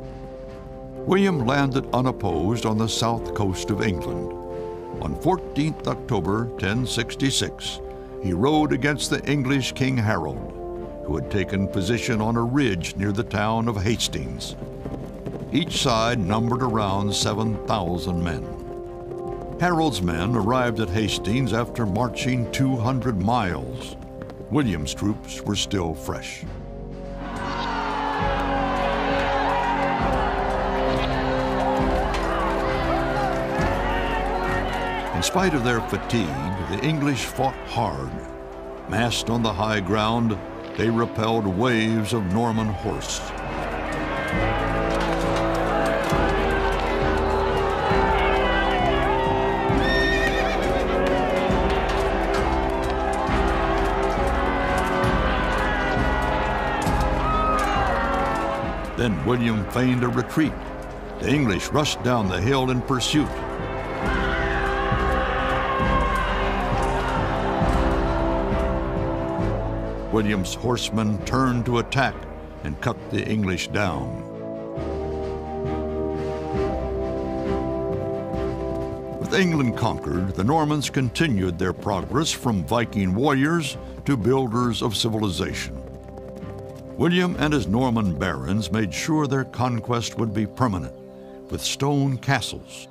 William landed unopposed on the south coast of England. On fourteenth October ten sixty-six, he rode against the English King Harold, who had taken position on a ridge near the town of Hastings. Each side numbered around seven thousand men. Harold's men arrived at Hastings after marching two hundred miles. William's troops were still fresh. In spite of their fatigue, the English fought hard. Massed on the high ground, they repelled waves of Norman horse. Then William feigned a retreat. The English rushed down the hill in pursuit. William's horsemen turned to attack and cut the English down. With England conquered, the Normans continued their progress from Viking warriors to builders of civilization. William and his Norman barons made sure their conquest would be permanent, with stone castles.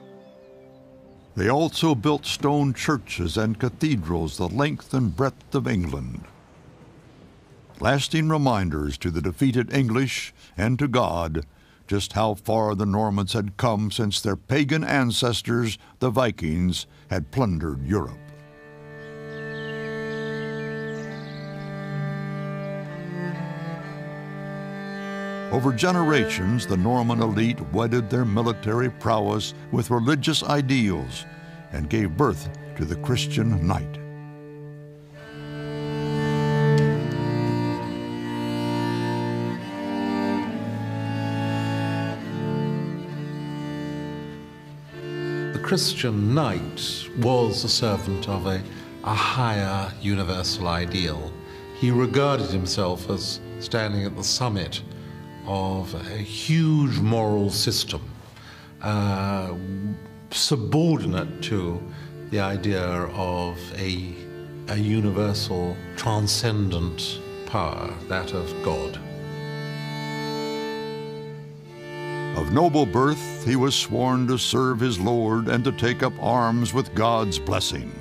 They also built stone churches and cathedrals the length and breadth of England, lasting reminders to the defeated English and to God just how far the Normans had come since their pagan ancestors, the Vikings, had plundered Europe. Over generations, the Norman elite wedded their military prowess with religious ideals and gave birth to the Christian knight. the Christian knight was a servant of a, a higher universal ideal. He regarded himself as standing at the summit of a huge moral system, uh, subordinate to the idea of a, a universal, transcendent power, that of God. Of noble birth, he was sworn to serve his Lord and to take up arms with God's blessing.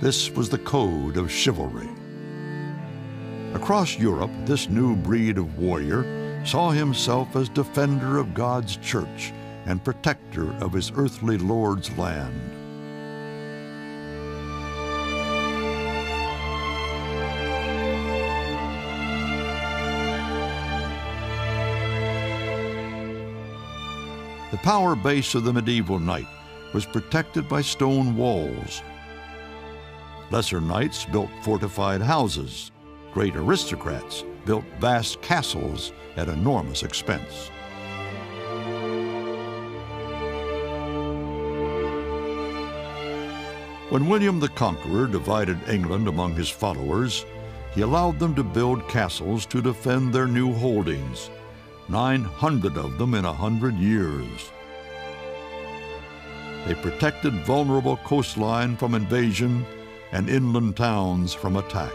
This was the code of chivalry. Across Europe, this new breed of warrior saw himself as defender of God's church and protector of his earthly Lord's land. The power base of the medieval knight was protected by stone walls. Lesser knights built fortified houses. Great aristocrats built vast castles at enormous expense. When William the Conqueror divided England among his followers, he allowed them to build castles to defend their new holdings. nine hundred of them in a hundred years. They protected vulnerable coastline from invasion and inland towns from attack.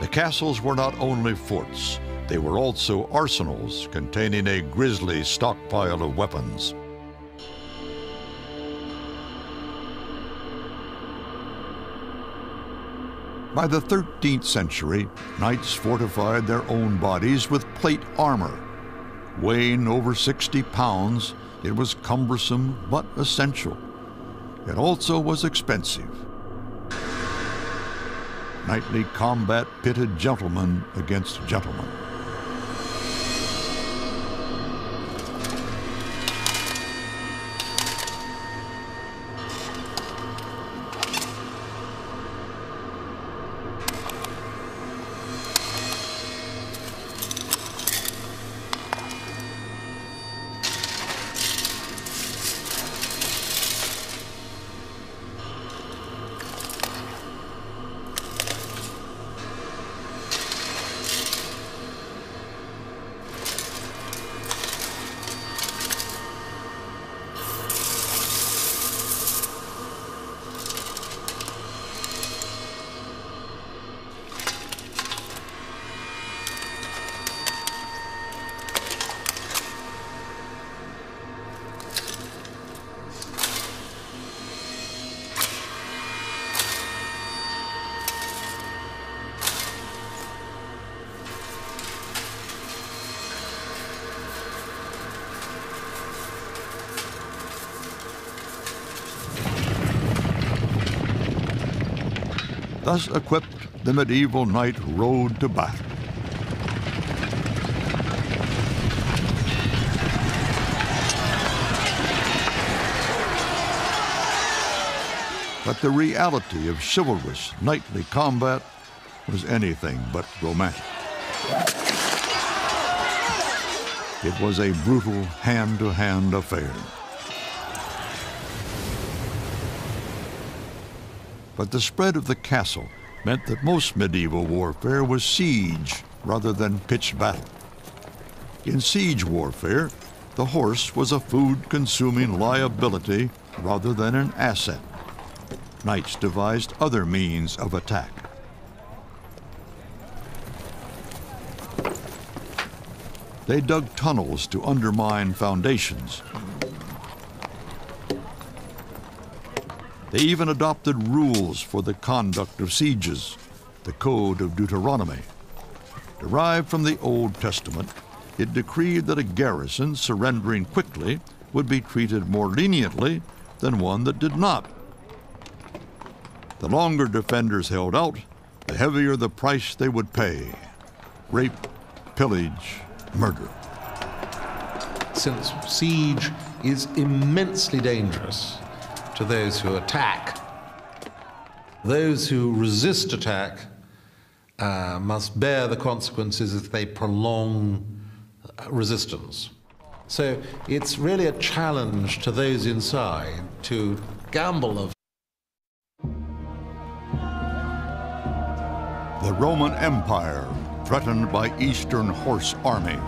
The castles were not only forts, they were also arsenals containing a grisly stockpile of weapons. By the thirteenth century, knights fortified their own bodies with plate armor. Weighing over sixty pounds, it was cumbersome but essential. It also was expensive. Knightly combat pitted gentlemen against gentlemen. Thus equipped, the medieval knight rode to battle. But the reality of chivalrous knightly combat was anything but romantic. It was a brutal hand-to-hand affair. But the spread of the castle meant that most medieval warfare was siege rather than pitched battle. In siege warfare, the horse was a food-consuming liability rather than an asset. Knights devised other means of attack. They dug tunnels to undermine foundations. They even adopted rules for the conduct of sieges, the Code of Deuteronomy. Derived from the Old Testament, it decreed that a garrison surrendering quickly would be treated more leniently than one that did not. The longer defenders held out, the heavier the price they would pay. Rape, pillage, murder. Since siege is immensely dangerous to those who attack, those who resist attack uh, must bear the consequences if they prolong resistance. So it's really a challenge to those inside to gamble of. The Roman Empire, threatened by Eastern horse armies.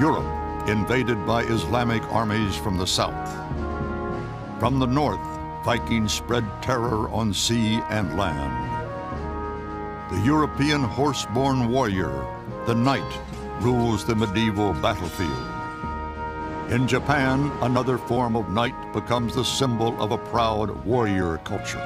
Europe, invaded by Islamic armies from the south. From the north, Vikings spread terror on sea and land. The European horse-born warrior, the knight, rules the medieval battlefield. In Japan, another form of knight becomes the symbol of a proud warrior culture.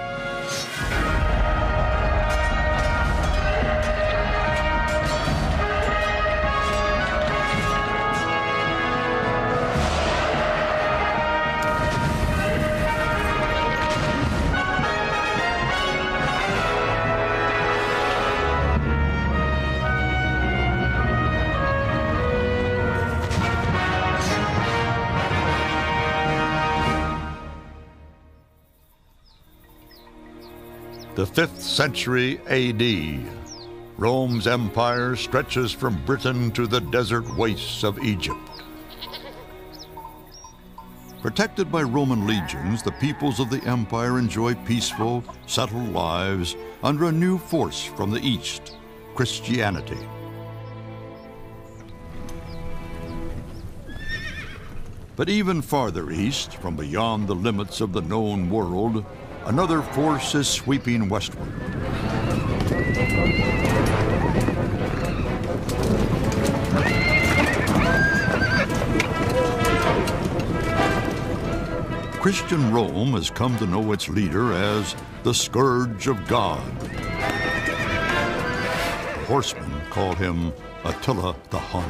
The fifth century A D, Rome's empire stretches from Britain to the desert wastes of Egypt. Protected by Roman legions, the peoples of the empire enjoy peaceful, settled lives under a new force from the east, Christianity. But even farther east, from beyond the limits of the known world, another force is sweeping westward. Christian Rome has come to know its leader as the Scourge of God. The horsemen called him Attila the Hun.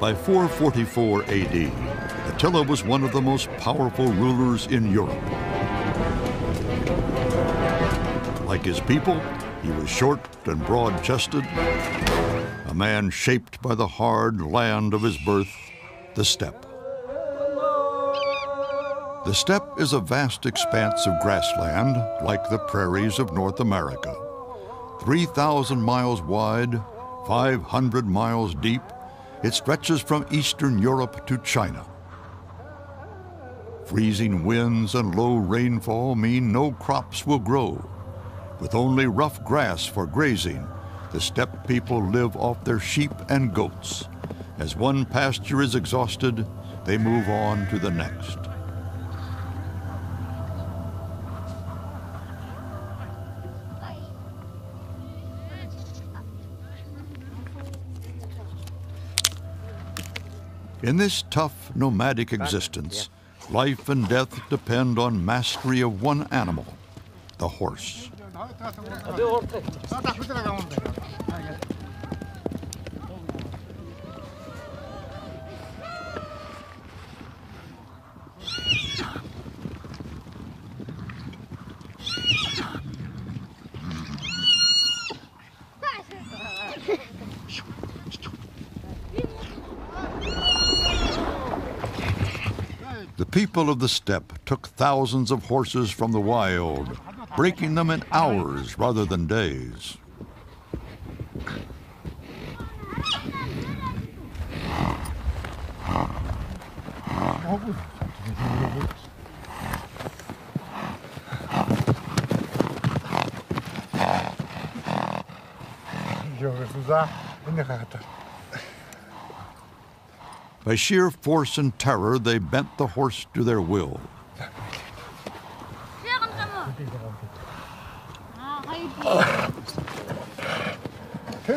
By four forty-four A D, Attila was one of the most powerful rulers in Europe. Like his people, he was short and broad-chested, a man shaped by the hard land of his birth, the steppe. The steppe is a vast expanse of grassland, like the prairies of North America. three thousand miles wide, five hundred miles deep, it stretches from Eastern Europe to China. Freezing winds and low rainfall mean no crops will grow. With only rough grass for grazing, the steppe people live off their sheep and goats. As one pasture is exhausted, they move on to the next. In this tough, nomadic existence, life and death depend on mastery of one animal, the horse. The people of the steppe took thousands of horses from the wild, breaking them in hours rather than days. By sheer force and terror, they bent the horse to their will. The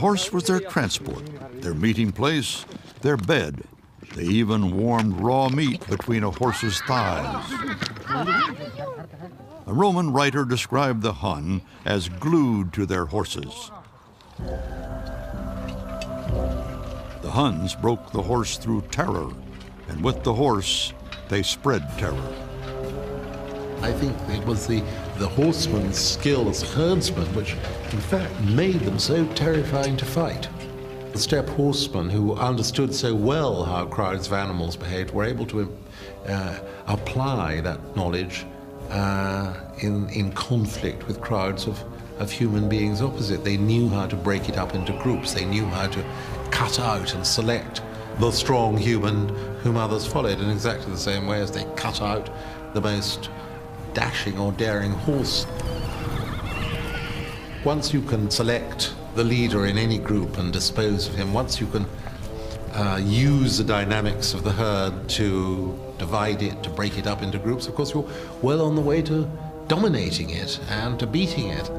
horse was their transport, their meeting place, their bed. They even warmed raw meat between a horse's thighs. A Roman writer described the Hun as glued to their horses. the Huns broke the horse through terror, and with the horse, they spread terror. I think it was the, the horseman's skill as a herdsman which, in fact, made them so terrifying to fight. The steppe horsemen, who understood so well how crowds of animals behaved, were able to uh, apply that knowledge uh, in, in conflict with crowds of, of human beings opposite. They knew how to break it up into groups. They knew how to cut out and select the strong human whom others followed in exactly the same way as they cut out the most dashing or daring horse. Once you can select the leader in any group and dispose of him, once you can uh, use the dynamics of the herd to divide it, to break it up into groups, of course you're well on the way to dominating it and to beating it.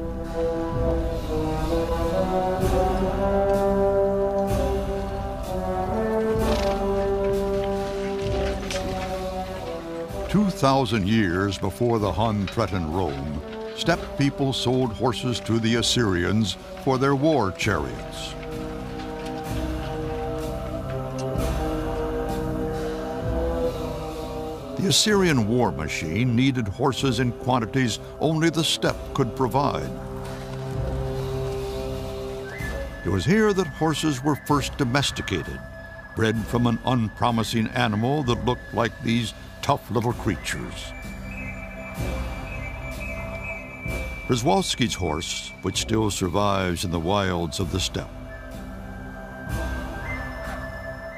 two thousand years before the Hun threatened Rome, steppe people sold horses to the Assyrians for their war chariots. The Assyrian war machine needed horses in quantities only the steppe could provide. It was here that horses were first domesticated, bred from an unpromising animal that looked like these tough little creatures. Przewalski's horse, which still survives in the wilds of the steppe.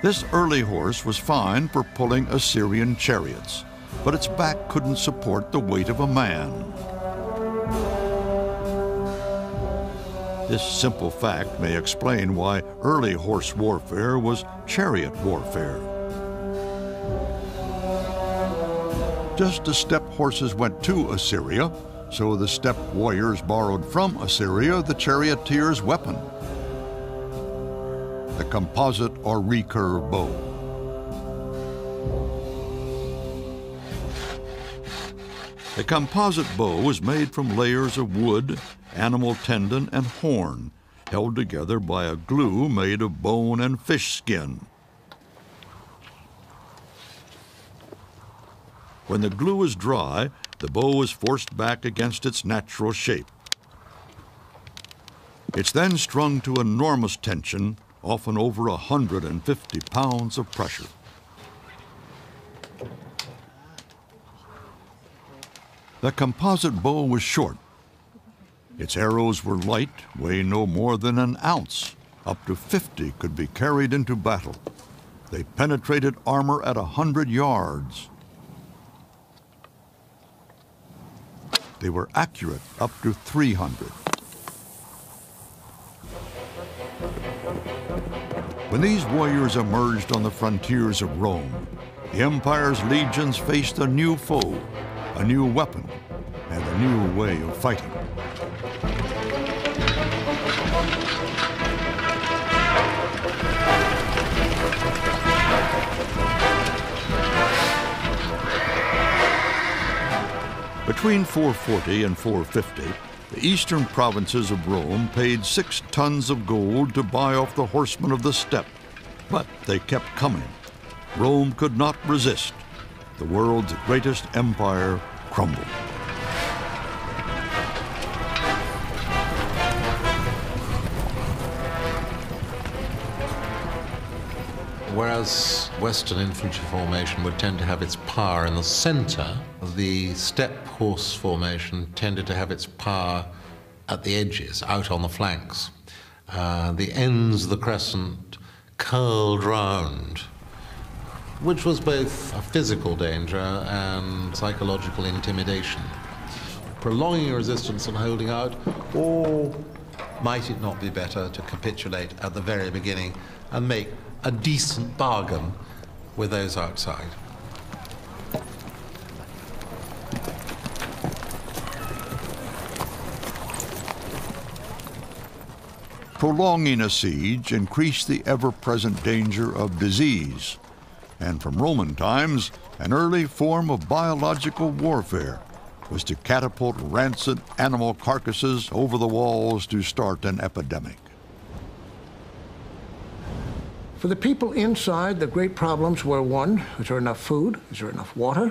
This early horse was fine for pulling Assyrian chariots, but its back couldn't support the weight of a man. This simple fact may explain why early horse warfare was chariot warfare. Just as steppe horses went to Assyria, so the steppe warriors borrowed from Assyria the charioteer's weapon, the composite or recurve bow. The composite bow was made from layers of wood, animal tendon, and horn, held together by a glue made of bone and fish skin. When the glue is dry, the bow is forced back against its natural shape. It's then strung to enormous tension, often over one hundred fifty pounds of pressure. The composite bow was short. Its arrows were light, weigh no more than an ounce. Up to fifty could be carried into battle. They penetrated armor at one hundred yards. They were accurate up to three hundred. When these warriors emerged on the frontiers of Rome, the empire's legions faced a new foe, a new weapon, and a new way of fighting. Between four forty and four fifty, the eastern provinces of Rome paid six tons of gold to buy off the horsemen of the steppe, but they kept coming. Rome could not resist. The world's greatest empire crumbled. Whereas Western infantry formation would tend to have its power in the center, the steppe horse formation tended to have its power at the edges, out on the flanks. Uh, the ends of the crescent curled round, which was both a physical danger and psychological intimidation. Prolonging resistance and holding out, or might it not be better to capitulate at the very beginning and make a decent bargain with those outside? Prolonging a siege increased the ever-present danger of disease, and from Roman times, an early form of biological warfare was to catapult rancid animal carcasses over the walls to start an epidemic. For the people inside, the great problems were, one, is there enough food? Is there enough water?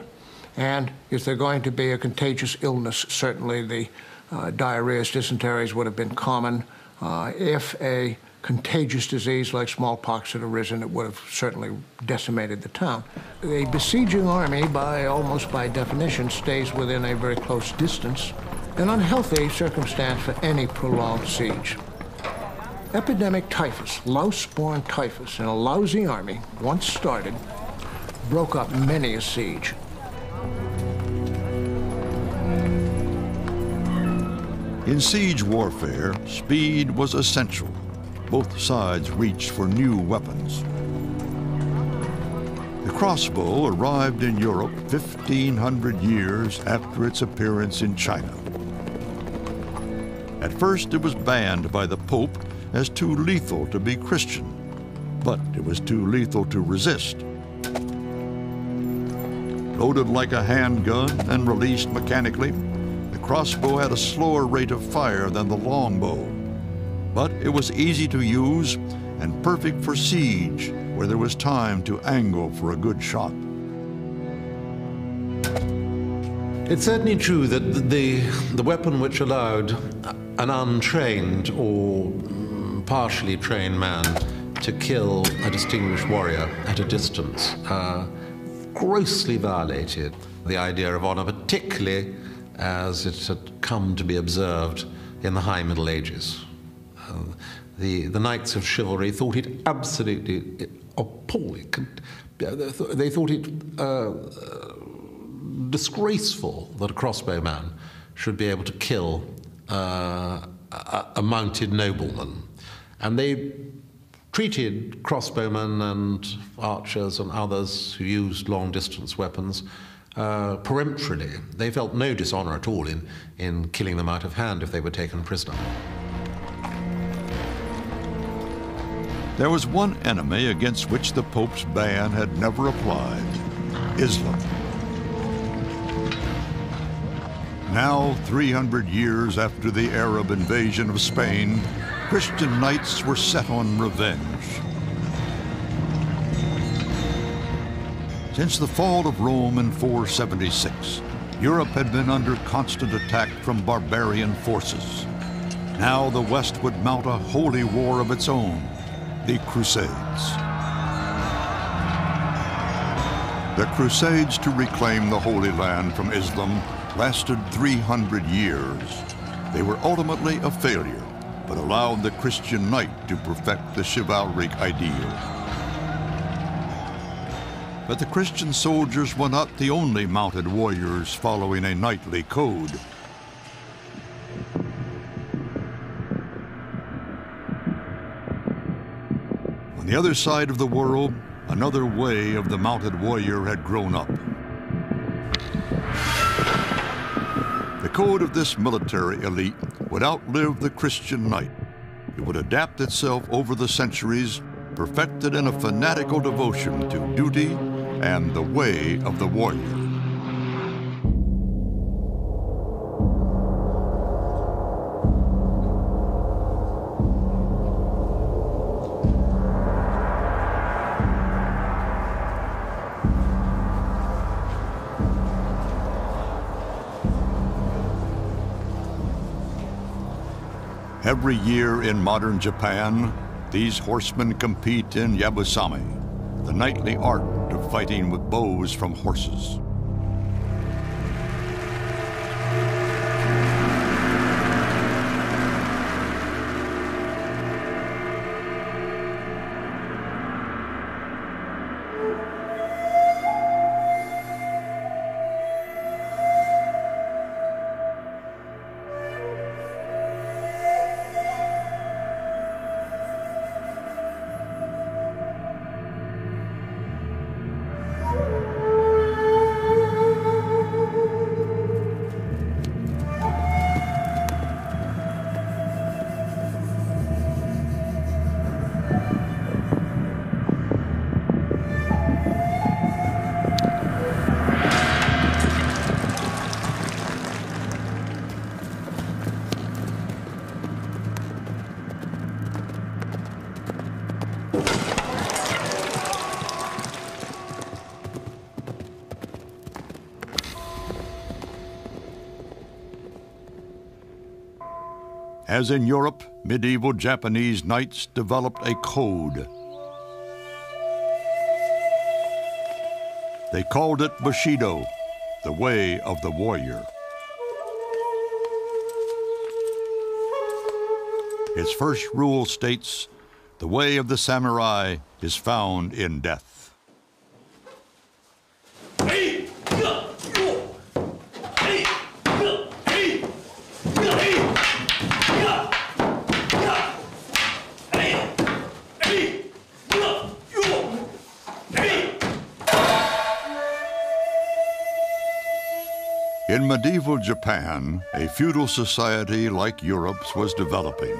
And is there going to be a contagious illness? Certainly the uh, diarrheas, dysenteries would have been common. Uh, if a contagious disease like smallpox had arisen, it would have certainly decimated the town. The besieging army, by almost by definition, stays within a very close distance, an unhealthy circumstance for any prolonged siege. Epidemic typhus, louse-borne typhus, in a lousy army, once started, broke up many a siege. In siege warfare, speed was essential. Both sides reached for new weapons. The crossbow arrived in Europe fifteen hundred years after its appearance in China. At first, it was banned by the Pope as too lethal to be Christian, but it was too lethal to resist. Loaded like a handgun and released mechanically, the crossbow had a slower rate of fire than the longbow, but it was easy to use and perfect for siege, where there was time to angle for a good shot. It's certainly true that the, the weapon which allowed an untrained or partially trained man to kill a distinguished warrior at a distance uh, grossly violated the idea of honor, particularly as it had come to be observed in the High Middle Ages. Uh, the, the Knights of Chivalry thought it absolutely appalling. They thought it uh, disgraceful that a crossbowman should be able to kill uh, a, a mounted nobleman. And they treated crossbowmen and archers and others who used long-distance weapons uh, peremptorily. They felt no dishonor at all in, in killing them out of hand if they were taken prisoner. There was one enemy against which the Pope's ban had never applied: Islam. Now, three hundred years after the Arab invasion of Spain, Christian knights were set on revenge. Since the fall of Rome in four seventy-six, Europe had been under constant attack from barbarian forces. Now the West would mount a holy war of its own, the Crusades. The Crusades to reclaim the Holy Land from Islam lasted three hundred years. They were ultimately a failure, but allowed the Christian knight to perfect the chivalric ideal. But the Christian soldiers were not the only mounted warriors following a knightly code. On the other side of the world, another way of the mounted warrior had grown up. The code of this military elite would outlive the Christian knight. It would adapt itself over the centuries, perfected in a fanatical devotion to duty and the way of the warrior. Every year in modern Japan, these horsemen compete in Yabusame, the knightly art of fighting with bows from horses. As in Europe, medieval Japanese knights developed a code. They called it Bushido, the way of the warrior. Its first rule states, the way of the samurai is found in death. In medieval Japan, a feudal society like Europe's was developing.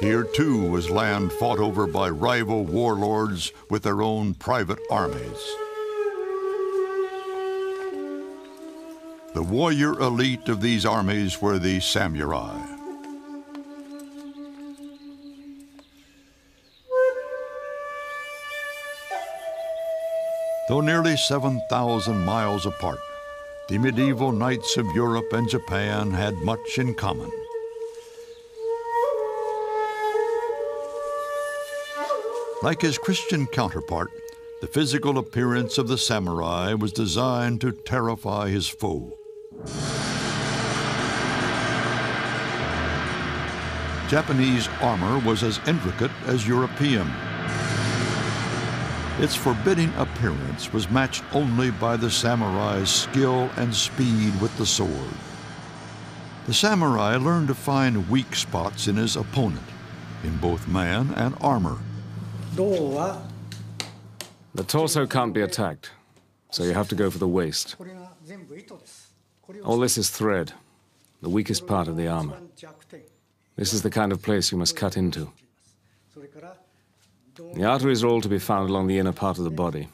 Here, too, was land fought over by rival warlords with their own private armies. The warrior elite of these armies were the samurai. Though nearly seven thousand miles apart, the medieval knights of Europe and Japan had much in common. Like his Christian counterpart, the physical appearance of the samurai was designed to terrify his foe. Japanese armor was as intricate as European. Its forbidding appearance was matched only by the samurai's skill and speed with the sword. The samurai learned to find weak spots in his opponent, in both man and armor. The torso can't be attacked, so you have to go for the waist. All this is thread, the weakest part of the armor. This is the kind of place you must cut into. The arteries are all to be found along the inner part of the body,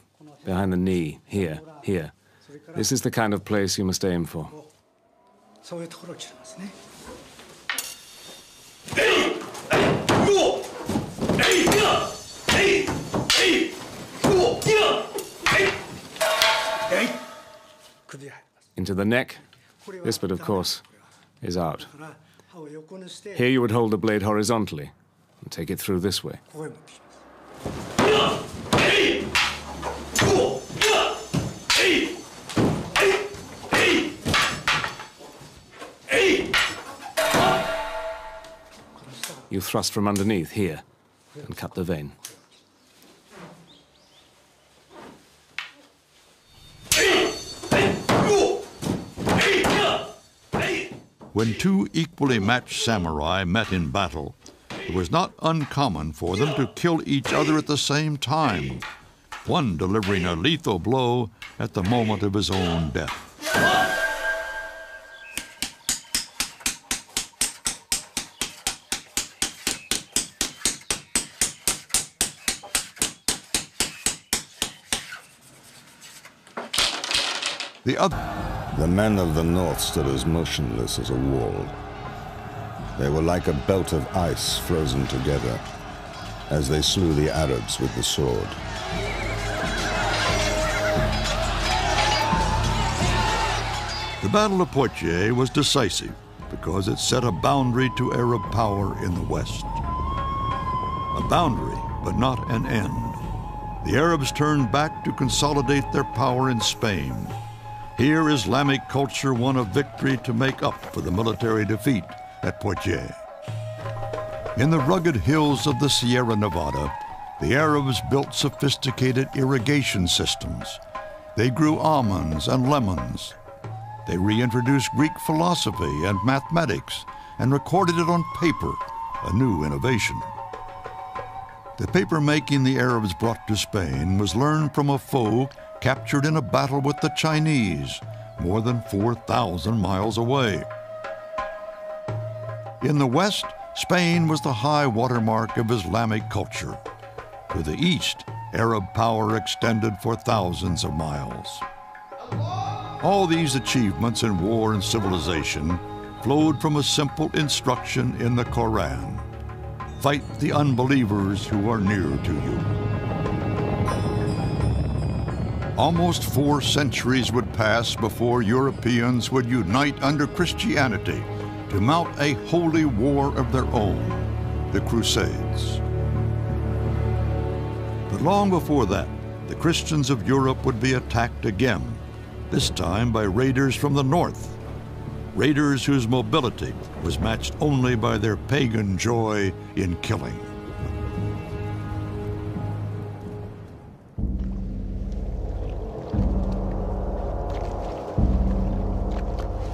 behind the knee, here, here. This is the kind of place you must aim for. Into the neck, this bit, of course, is out. Here you would hold the blade horizontally and take it through this way. You thrust from underneath here and cut the vein. When two equally matched samurai met in battle, it was not uncommon for them to kill each other at the same time, one delivering a lethal blow at the moment of his own death. The other... The men of the north stood as motionless as a wall. They were like a belt of ice frozen together as they slew the Arabs with the sword. The Battle of Poitiers was decisive because it set a boundary to Arab power in the west. A boundary, but not an end. The Arabs turned back to consolidate their power in Spain. Here, Islamic culture won a victory to make up for the military defeat at Poitiers. In the rugged hills of the Sierra Nevada, the Arabs built sophisticated irrigation systems. They grew almonds and lemons. They reintroduced Greek philosophy and mathematics and recorded it on paper, a new innovation. The papermaking the Arabs brought to Spain was learned from a foe captured in a battle with the Chinese, more than four thousand miles away. In the west, Spain was the high watermark of Islamic culture. To the east, Arab power extended for thousands of miles. All these achievements in war and civilization flowed from a simple instruction in the Quran: fight the unbelievers who are near to you. Almost four centuries would pass before Europeans would unite under Christianity to mount a holy war of their own, the Crusades. But long before that, the Christians of Europe would be attacked again, this time by raiders from the north, raiders whose mobility was matched only by their pagan joy in killing.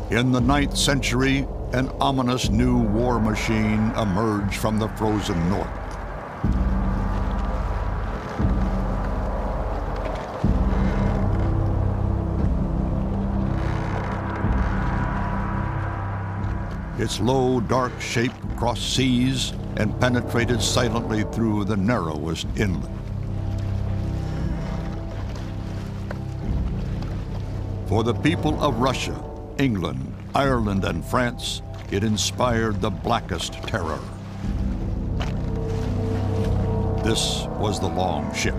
In the ninth century, an ominous new war machine emerged from the frozen north. Its low, dark shape crossed seas and penetrated silently through the narrowest inlet. For the people of Russia, England, Ireland, and France, it inspired the blackest terror. This was the Long Ship.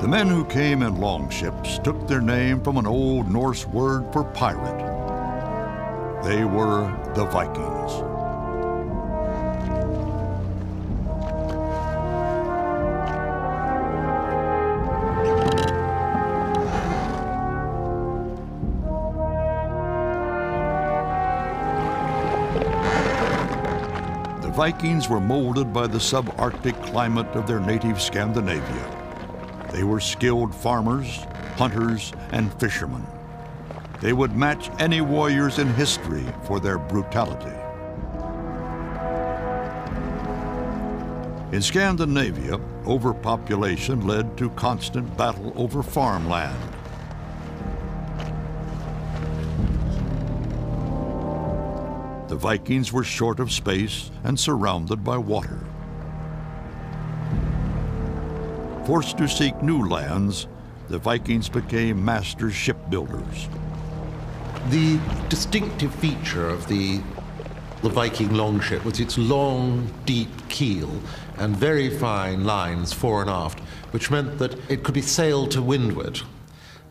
The men who came in longships took their name from an old Norse word for pirate. They were the Vikings. The Vikings were molded by the subarctic climate of their native Scandinavia. They were skilled farmers, hunters, and fishermen. They would match any warriors in history for their brutality. In Scandinavia, overpopulation led to constant battle over farmland. The Vikings were short of space and surrounded by water. Forced to seek new lands, the Vikings became master shipbuilders. The distinctive feature of the, the Viking longship was its long, deep keel and very fine lines fore and aft, which meant that it could be sailed to windward.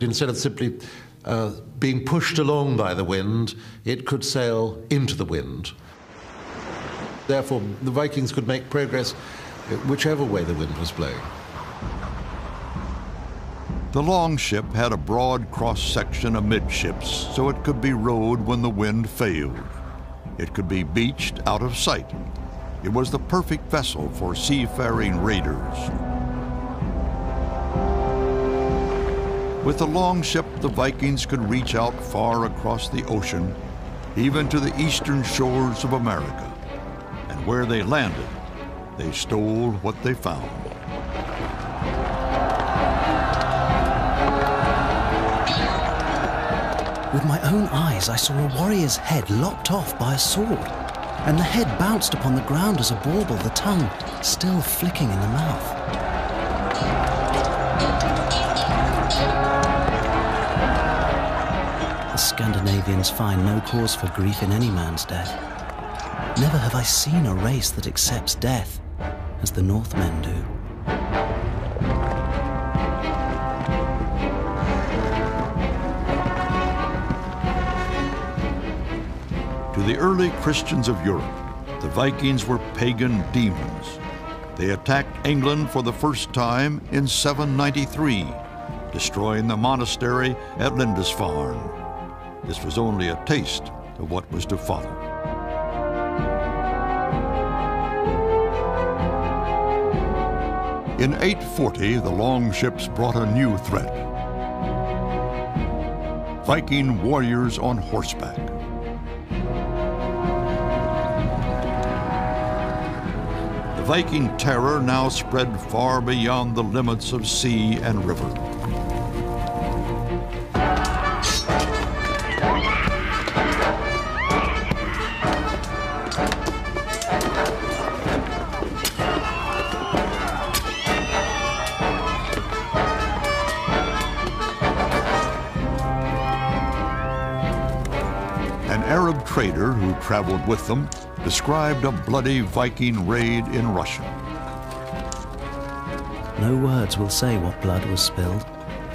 Instead of simply uh, being pushed along by the wind, it could sail into the wind. Therefore, the Vikings could make progress whichever way the wind was blowing. The long ship had a broad cross-section amidships, so it could be rowed when the wind failed. It could be beached out of sight. It was the perfect vessel for seafaring raiders. With the long ship, the Vikings could reach out far across the ocean, even to the eastern shores of America. And where they landed, they stole what they found. With my own eyes, I saw a warrior's head lopped off by a sword, and the head bounced upon the ground as a bauble, the tongue still flicking in the mouth. The Scandinavians find no cause for grief in any man's death. Never have I seen a race that accepts death as the Northmen do. To the early Christians of Europe, the Vikings were pagan demons. They attacked England for the first time in seven ninety-three, destroying the monastery at Lindisfarne. This was only a taste of what was to follow. In eight forty, the longships brought a new threat: Viking warriors on horseback. Viking terror now spread far beyond the limits of sea and river. trader who traveled with them described a bloody Viking raid in Russia. No words will say what blood was spilled,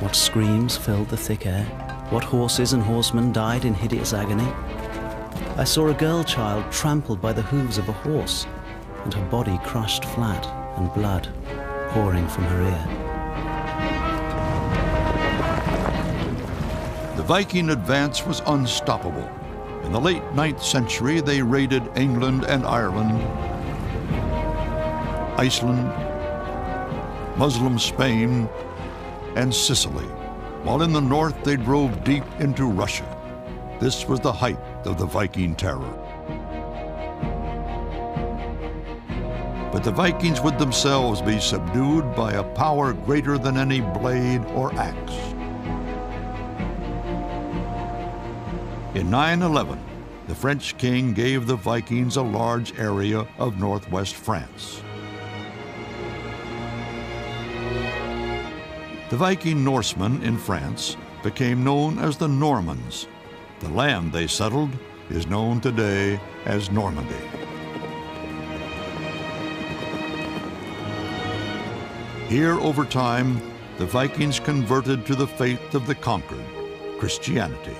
what screams filled the thick air, what horses and horsemen died in hideous agony. I saw a girl child trampled by the hooves of a horse, and her body crushed flat and blood pouring from her ear. The Viking advance was unstoppable. In the late ninth century, they raided England and Ireland, Iceland, Muslim Spain, and Sicily, while in the north they drove deep into Russia. This was the height of the Viking terror. But the Vikings would themselves be subdued by a power greater than any blade or axe. In nine eleven, the French king gave the Vikings a large area of northwest France. The Viking Norsemen in France became known as the Normans. The land they settled is known today as Normandy. Here, over time, the Vikings converted to the faith of the conquered, Christianity.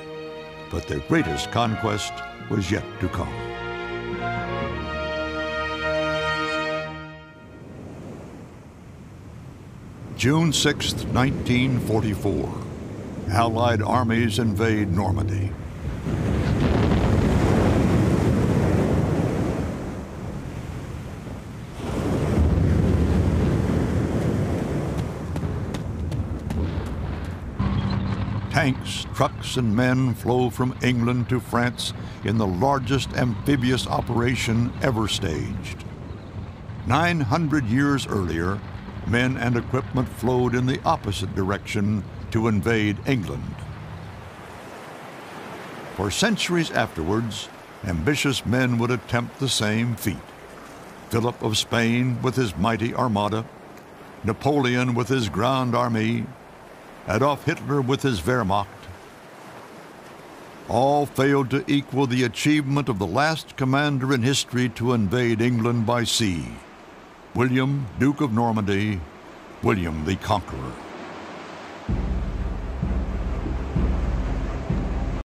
But their greatest conquest was yet to come. June sixth, nineteen forty-four, Allied armies invade Normandy. Tanks, trucks, and men flow from England to France in the largest amphibious operation ever staged. nine hundred years earlier, men and equipment flowed in the opposite direction to invade England. For centuries afterwards, ambitious men would attempt the same feat. Philip of Spain with his mighty armada, Napoleon with his Grande Armée, Adolf Hitler with his Wehrmacht. All failed to equal the achievement of the last commander in history to invade England by sea, William, Duke of Normandy, William the Conqueror.